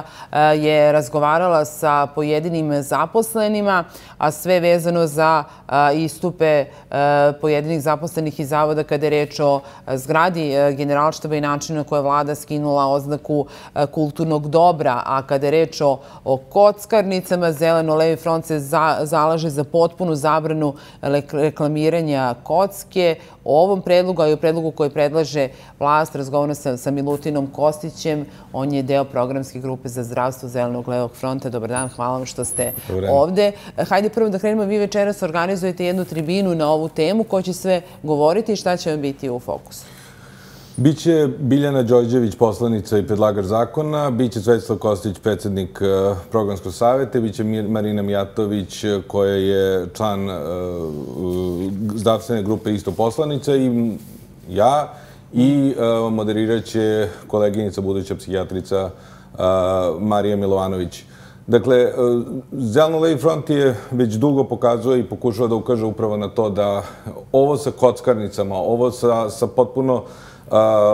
je razgovarala sa pojedinim zaposlenima, a sve vezano za istupe pojedinih zaposlenih iz Zavoda kada je reč o zgradi generalštaba i načinu na koje je vlada skinula oznaku kulturnog dobra, a kada je reč o kockarnicama, Zeleni levi front se zalaže za potpunu zabranu reklamiranja kocke. O ovom predlogu, a i o predlogu koji predlaže vlast, razgovaramo sa Milutinom Kostićem. On je deo programske grupe za zdravstvo Zelenog levog fronta. Dobar dan, hvala vam što ste ovde. Hajde prvo da krenemo, vi večeras organizujete jednu tribinu na ovu temu. Ko će sve govoriti i šta će vam biti u fokusu? Biće Biljana Đorđević, poslanica i predlagač zakona, biće Svetislav Kostić, predsjednik programskog savjeta, biće Marina Mijatović koja je član zdravstvene grupe isto poslanica i ja, i moderirat će koleginica, buduća psihijatrica Marija Milovanović. Dakle, Zeleno levi front je već dugo pokazuje i pokušava da ukaže upravo na to da ovo sa kockarnicama, ovo sa potpuno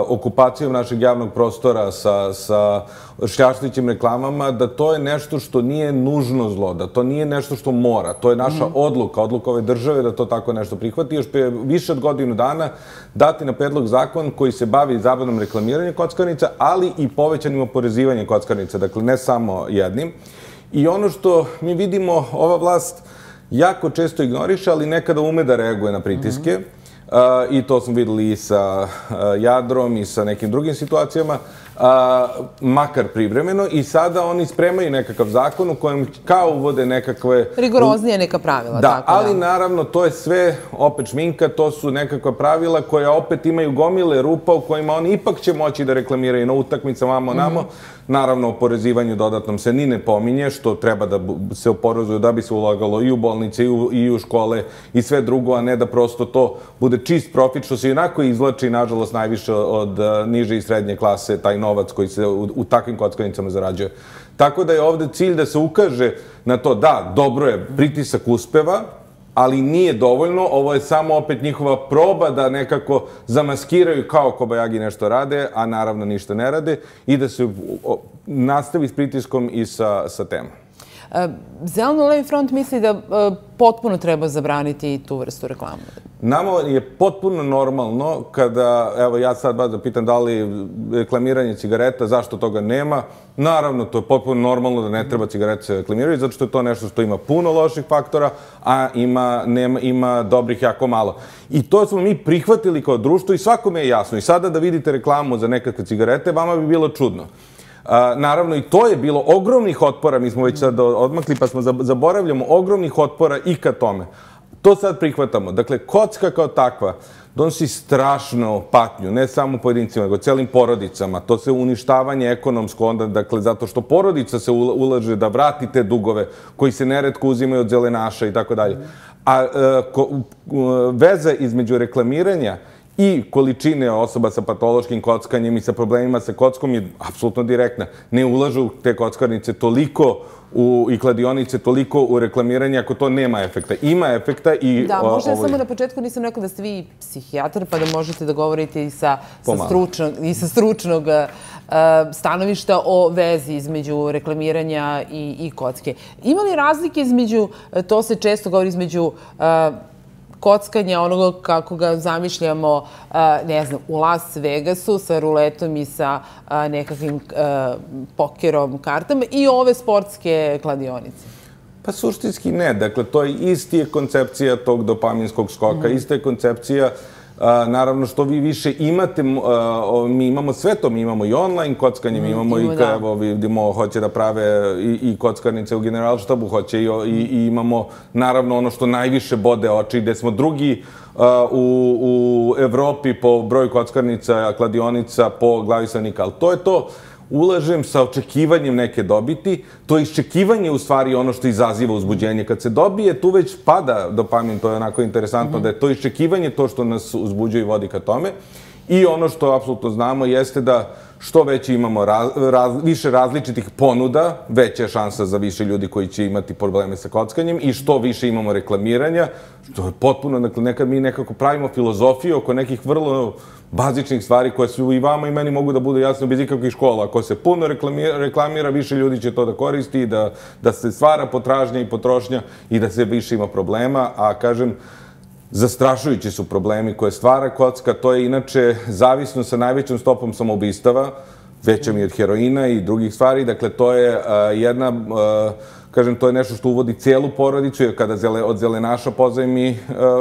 okupacijom našeg javnog prostora, sa šljaštećim reklamama, da to je nešto što nije nužno zlo, da to nije nešto što mora. To je naša odluka, odluka ove države da to tako nešto prihvati. Još pre više od godinu dana dati na predlog zakon koji se bavi zabranom reklamiranja kockarnica, ali i povećanim oporezivanjem kockarnica, dakle ne samo jednim. I ono što mi vidimo, ova vlast jako često ignoriše, ali nekada ume da reaguje na pritiske. I to smo videli i sa Jadrom i sa nekim drugim situacijama, makar privremeno. I sada oni spremaju nekakav zakon u kojem kao uvode nekakve... rigoroznije neka pravila. Da, ali naravno to je sve opet šminka, to su nekakva pravila koja opet imaju gomile rupa u kojima oni ipak će moći da reklamiraju na utakmicama vamo namo. Naravno, oporezivanju dodatnom se ni ne pominje, što treba da se oporezuju da bi se ulagalo i u bolnice i u škole i sve drugo, a ne da prosto to bude čist profit, što se inako izvlači, nažalost, najviše od niže i srednje klase, taj novac koji se u takvim kockarnicama zarađuje. Tako da je ovde cilj da se ukaže na to da, dobro je, pritisak uspeva, ali nije dovoljno, ovo je samo opet njihova proba da nekako zamaskiraju kao kobajagi nešto rade, a naravno ništa ne rade, i da se nastavi s pritiskom i sa temom. Zeleno-levi front misli da potpuno treba zabraniti tu vrstu reklamu. Nama je potpuno normalno kada, evo ja sad baš da pitam da li reklamiranje cigareta, zašto toga nema. Naravno, to je potpuno normalno da ne treba cigarete se reklamirati, zato što je to nešto što ima puno loših faktora, a ima dobrih jako malo. I to smo mi prihvatili kao društvo i svakome je jasno. I sada da vidite reklamu za nekakve cigarete, vama bi bilo čudno. Naravno, i to je bilo ogromnih otpora, mi smo već sad odmakli, pa smo zaboravljamo ogromnih otpora i ka tome. To sad prihvatamo. Dakle, kocka kao takva donosi strašnu patnju, ne samo pojedincima, nego celim porodicama. To se uništavanje ekonomsko onda, dakle, zato što porodica se ulaže da vrati te dugove koji se neretko uzimaju od zelenaša i tako dalje. A veze između reklamiranja i količine osoba sa patološkim kockanjem i sa problemima sa kockom je apsolutno direktna. Ne ulažu te kockarnice toliko i kladionice toliko u reklamiranje ako to nema efekta. Ima efekta i... Da, možda samo na početku nisam rekla da ste vi psihijatar, pa da možete da govorite i sa stručnog stanovišta o vezi između reklamiranja i kocke. Ima li razlike između, to se često govori, između kockanja onoga kako ga zamišljamo, ne znam, u Las Vegasu sa ruletom i sa nekakvim pokerom, kartama i ove sportske kladionice? Pa suštinski ne. Dakle, to je isti koncepcija tog dopaminskog skoka, ista je koncepcija. Naravno što vi više imate, mi imamo sve to, mi imamo i online kockanje, mi imamo i kao vidimo hoće da prave i kockarnice u Generalštabu, hoće i imamo naravno ono što najviše bode oči gde smo drugi u Evropi po broju kockarnica, kladionica, po glavi stanovnika, ali to je to. Ulažem sa očekivanjem neke dobiti, to iščekivanje u stvari ono što izaziva uzbuđenje. Kad se dobije, tu već pada dopamin, to je onako interesantno da je to iščekivanje to što nas uzbuđuje i vodi ka tome. I ono što apsolutno znamo jeste da što veće imamo više različitih ponuda, veća je šansa za više ljudi koji će imati probleme sa kockanjem i što više imamo reklamiranja, što je potpuno, dakle, nekad mi nekako pravimo filozofiju oko nekih vrlo bazičnih stvari koje su i vama i meni mogu da budu jasno bez ikakvih škola. Ako se puno reklamira, više ljudi će to da koristi, da se stvara potražnja i potrošnja i da se više ima problema, a kažem, zastrašujući su problemi koje stvara kocka. To je inače zavisno sa najvećom stopom samoubistava, većom i od heroina i drugih stvari. Dakle, to je jedna, kažem, to je nešto što uvodi cijelu porodicu, jer kada od zelenaša pozajmi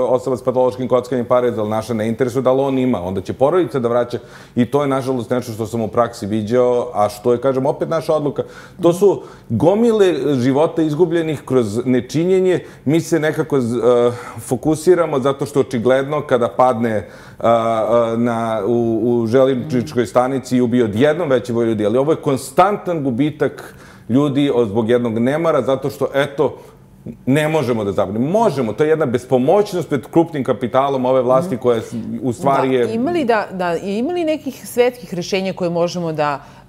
osoba s patološkim kockanjem pare, zelenaša ne interesuje da li on ima, onda će porodica da vraća i to je, nažalost, nešto što sam u praksi viđao, a što je, kažem, opet naša odluka. To su gomile života izgubljenih kroz nečinjenje. Mi se nekako fokusiramo zato što očigledno kada padne u železničkoj stanici i ubije odjednom veći broj ljudi, ali ovo je konstantan gubitak ljudi zbog jednog nemara, zato što, eto, ne možemo da zabranimo. Možemo, to je jedna bespomoćnost pred krupnim kapitalom ove vlasti koja u stvari je... Ima li nekih svetskih rješenja koje možemo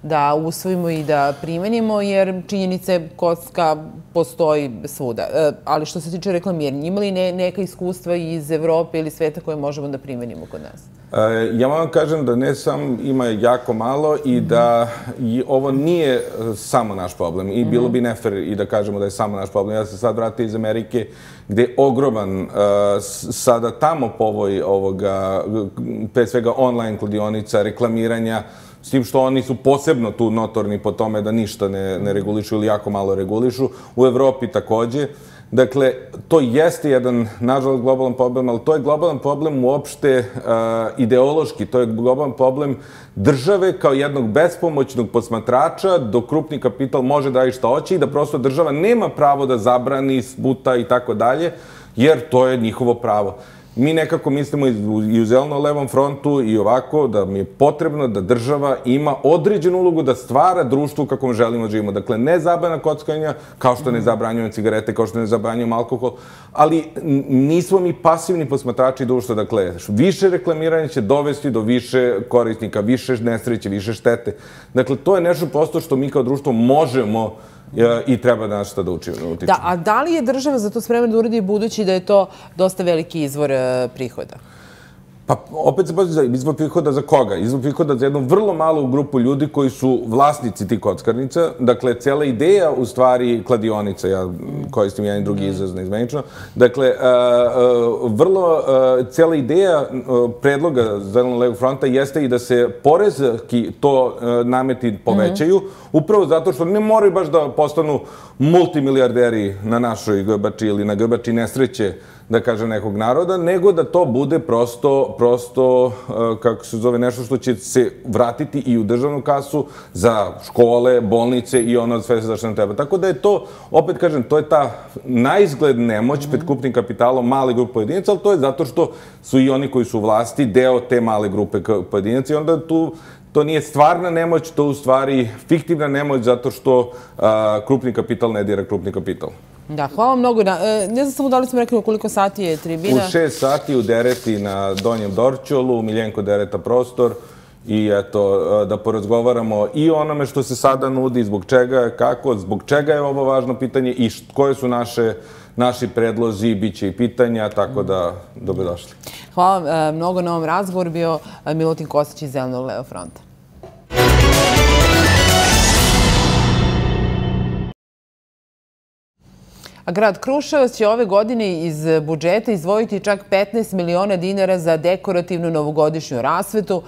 da usvojimo i da primenimo, jer činjenice kocka postoji svuda. Ali što se tiče reklamiranja, ima li neka iskustva iz Evrope ili sveta koje možemo da primenimo kod nas? Ja vam kažem da ne samo, ima jako malo i da ovo nije samo naš problem i bilo bi nefer i da kažemo da je samo naš problem. Ja se sad vratio iz Amerike gde je ogroman sada tamo povoj ovoga, pre svega online kladionica, reklamiranja, s tim što oni su posebno tu notorni po tome da ništa ne regulišu ili jako malo regulišu. U Evropi takođe. Dakle, to jeste jedan, nažalost, globalan problem, ali to je globalan problem uopšte ideološki. To je globalan problem države kao jednog bespomoćnog posmatrača dok krupni kapital može da radi šta hoće i da prosto država nema pravo da zabrani, sputa i tako dalje, jer to je njihovo pravo. Mi nekako mislimo i u zeleno-levom frontu i ovako da mi je potrebno da država ima određenu ulogu da stvara društvo u kakvom želimo da živimo. Dakle, ne zabrana kockanja, kao što ne zabranjujemo cigarete, kao što ne zabranjujemo alkohol, ali nismo mi pasivni posmatrači društva. Dakle, više reklamiranja će dovesti do više korisnika, više nesreće, više štete. Dakle, to je nešto prosto što mi kao društvo možemo i treba da nas šta da učinimo. Da, a da li je država za to spremena da uradi budući da je to dosta veliki izvor prihoda? Pa opet se postoji izvor prihoda za koga? Izvor prihoda za jednu vrlo malu grupu ljudi koji su vlasnici tih kockarnica. Dakle, cela ideja u stvari kladionica, ja koristim jedan i drugi izraz neizmenično. Dakle, vrlo cela ideja predloga Zeleno-levog fronta jeste i da se porezki to nameti povećaju, upravo zato što ne moraju baš da postanu multimilijarderi na našoj grbači ili na grbači nesreće, da kažem, nekog naroda, nego da to bude prosto, kako se zove, nešto što će se vratiti i u državnu kasu za škole, bolnice i ono sve što nam treba. Tako da je to, opet kažem, to je ta ta naizgled nemoć pred krupnim kapitalom male grupe pojedinaca, ali to je zato što su i oni koji su u vlasti deo te male grupe pojedinaca i onda tu to nije stvarna nemoć, to je u stvari fiktivna nemoć zato što krupni kapital ne dira krupni kapital. Da, hvala vam mnogo. Ne znam samo da li smo rekli u koliko sati je tribina. U 6 sati u Dereti na Donjem Dorćolu, Miljenko Dereta prostor. I eto, da porazgovaramo i onome što se sada nudi, zbog čega, kako, zbog čega je ovo važno pitanje i koje su naši predlozi, bit će i pitanja, tako da dobrodošli. Hvala vam mnogo na ovom razgovoru, bio Milutin Kostić iz Zelenog levi fronta. Grad Kruševac će ove godine iz budžeta izdvojiti čak 15 miliona dinara za dekorativnu novogodišnju rasvetu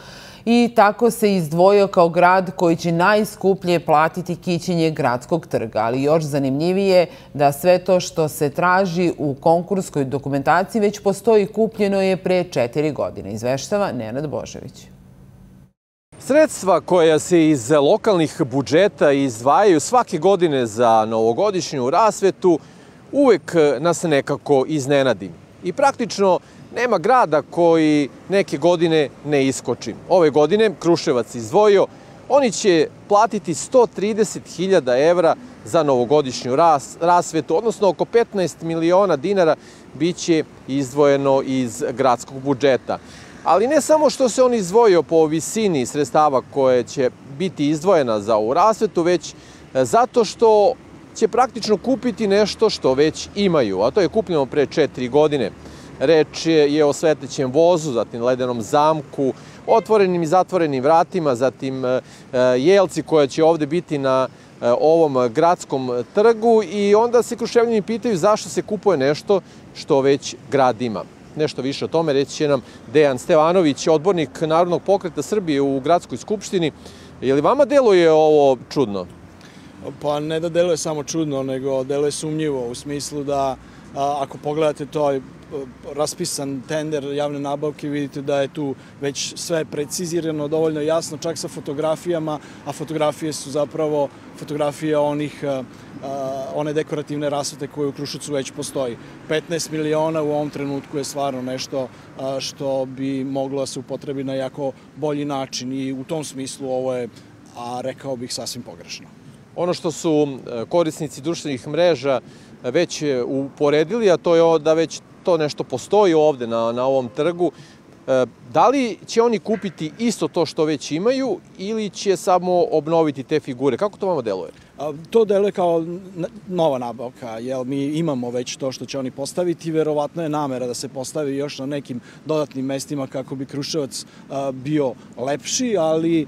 i tako se izdvojio kao grad koji će najskuplje platiti kićenje gradskog trga. Ali još zanimljivije da sve to što se traži u konkurskoj dokumentaciji već postoji, kupljeno je pre 4 godine. Izveštava Nenad Božović. Sredstva koja se iz lokalnih budžeta izdvajaju svake godine za novogodišnju rasvetu uvek nas nekako iznenadi. I praktično nema grada koji neke godine ne iskoči. Ove godine Kruševac izdvojio, oni će platiti 130.000 evra za novogodišnju rasvetu, odnosno oko 15 miliona dinara biće izdvojeno iz gradskog budžeta. Ali ne samo što se on izdvojio po visini sredstava koje će biti izdvojena za ovu rasvetu, već zato što će praktično kupiti nešto što već imaju, a to je kupljeno pre 4 godine. Reč je o svetlećem vozu, zatim ledenom zamku, otvorenim i zatvorenim vratima, zatim jelci koja će ovde biti na ovom gradskom trgu i onda se Kruševljani pitaju zašto se kupuje nešto što već grad ima. Nešto više o tome reći će nam Dejan Stevanović, odbornik Narodnog pokreta Srbije u Gradskoj skupštini. Je li vama deluje ovo čudno? Pa ne da deluje samo čudno, nego deluje sumnjivo u smislu da ako pogledate to raspisan tender javne nabavke, vidite da je tu već sve precizirano, dovoljno jasno, čak sa fotografijama, a fotografije su zapravo fotografije one dekorativne rasvete koje u Kruševcu već postoji. 15 miliona u ovom trenutku je stvarno nešto što bi moglo da se upotrebi na jako bolji način i u tom smislu ovo je, rekao bih, sasvim pogrešno. Ono što su korisnici društvenih mreža već uporedili, a to je da već to nešto postoji ovde na ovom trgu, da li će oni kupiti isto to što već imaju ili će samo obnoviti te figure? Kako to vama deluje? To deluje kao nova nabavka, jer mi imamo već to što će oni postaviti. Verovatno je namera da se postavi još na nekim dodatnim mestima kako bi Kruševac bio lepši, ali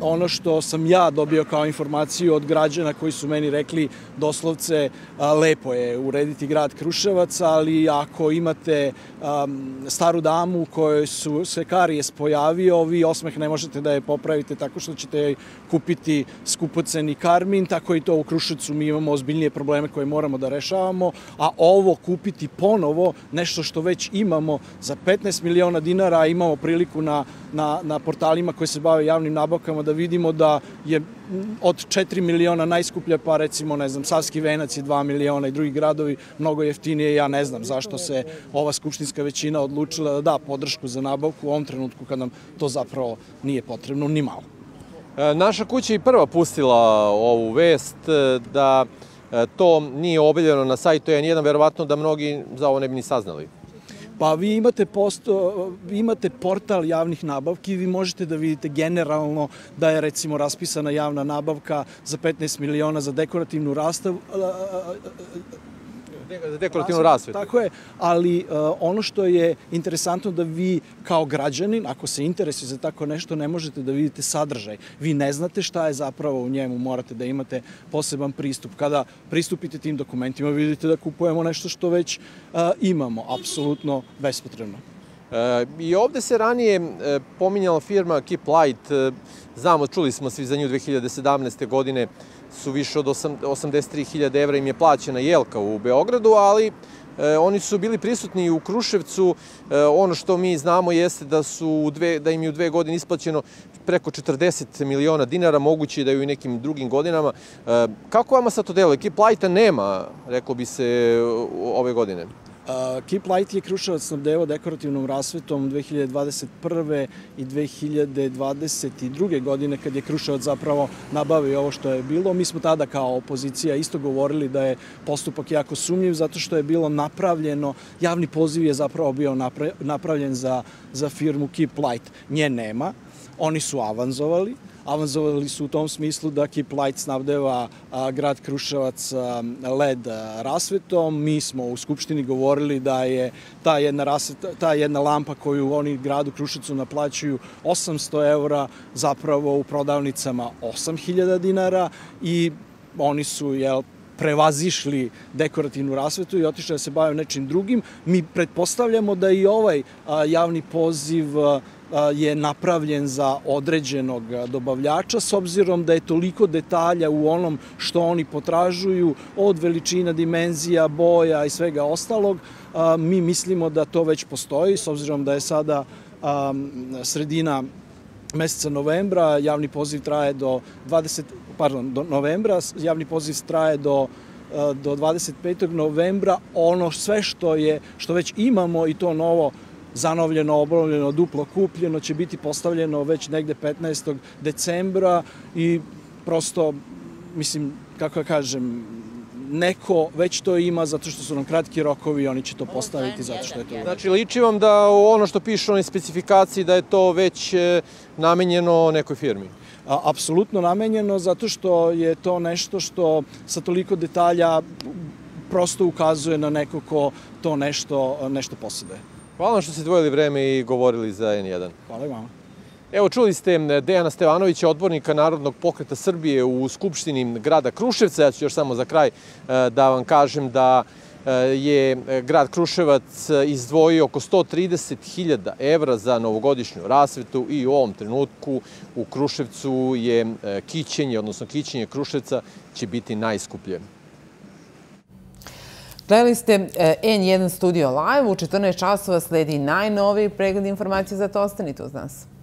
ono što sam ja dobio kao informaciju od građana koji su meni rekli doslovce lepo je urediti grad Kruševac, ali ako imate staru damu u kojoj su se karijes pojavio, vi osmeh ne možete da je popravite tako što ćete kupiti skupoceni karmin, tako i to u Kruševcu mi imamo ozbiljnije probleme koje moramo da rešavamo, a ovo kupiti ponovo, nešto što već imamo za 15 miliona dinara, imamo priliku na portalima koji se bave javnim nabavkama da vidimo da je od 4 miliona najskuplja, pa recimo, ne znam, Savski venac je 2 miliona i drugi gradovi mnogo jeftinije. Ja ne znam zašto se ova skupštinska većina odlučila da da podršku za nabavku u ovom trenutku kad nam to zapravo nije potrebno ni malo. Naša kuća je prva pustila ovu vest da to nije objavljeno na sajtu N1, verovatno da mnogi za ovo ne bi ni saznali. Pa vi imate portal javnih nabavki i vi možete da vidite generalno da je recimo raspisana javna nabavka za 15 miliona za dekorativnu rasvetu. Tako je, ali ono što je interesantno da vi kao građanin, ako se interesuje za tako nešto, ne možete da vidite sadržaj. Vi ne znate šta je zapravo u njemu, morate da imate poseban pristup. Kada pristupite tim dokumentima, vidite da kupujemo nešto što već imamo, apsolutno bespotrebno. I ovde se ranije pominjala firma Keep Light, znamo, čuli smo svi za nju, 2017. godine su više od 83.000 evra im je plaćena jelka u Beogradu, ali Oni su bili prisutni u Kruševcu. Ono što mi znamo jeste da im je u 2 godine isplaćeno preko 40 miliona dinara, moguće da je i u nekim drugim godinama. Kako vama sad to deluje? Keep Lighta nema, reklo bi se, ove godine. Keep Light je Kruševac snabdevao dekorativnom rasvetom 2021. i 2022. godine, kad je Kruševac zapravo nabavio ovo što je bilo. Mi smo tada kao opozicija isto govorili da je postupak jako sumnjiv, zato što je bilo napravljeno, javni poziv je zapravo bio napravljen za firmu Keep Light. Nje nema, oni su avanzovali. Avanzovali su u tom smislu da Keep Light snabdeva grad Kruševac LED rasvetom. Mi smo u Skupštini govorili da je ta jedna lampa koju oni gradu Kruševcu naplaćuju 800 evra, zapravo u prodavnicama 8000 dinara, i oni su, prevazišli dekorativnu rasvetu i otišli da se bave nečim drugim. Mi pretpostavljamo da i ovaj javni poziv je napravljen za određenog dobavljača, s obzirom da je toliko detalja u onom što oni potražuju, od veličina, dimenzija, boja i svega ostalog. Mi mislimo da to već postoji, s obzirom da je sada sredina meseca novembra, javni poziv traje do novembra, javni poziv traje do 25. novembra. Ono sve što već imamo, i to novo zanovljeno, obnovljeno, duplo kupljeno, će biti postavljeno već negde 15. decembra i prosto, mislim, kako ja kažem, neko već to ima, zato što su nam kratki rokovi, oni će to postaviti zato što je to. Znači, liči vam da ono što piše u onoj specifikaciji, da je to već namenjeno nekoj firmi? Apsolutno namenjeno, zato što je to nešto što sa toliko detalja prosto ukazuje na neko ko to nešto posjeduje. Hvala vam što ste dvojili vreme i govorili za N1. Hvala i vama. Evo, čuli ste Dejana Stevanovića, odbornika Narodnog pokreta Srbije u Skupštini grada Kruševca. Ja ću još samo za kraj da vam kažem da je grad Kruševac izdvojio oko 130.000 evra za novogodišnju rasvetu i u ovom trenutku u Kruševcu je kićenje Kruševca će biti najskuplje. Gledali ste N1 Studio Live, u 14 časova sledi najnoviji pregled informacije, zato ostanite uz nas.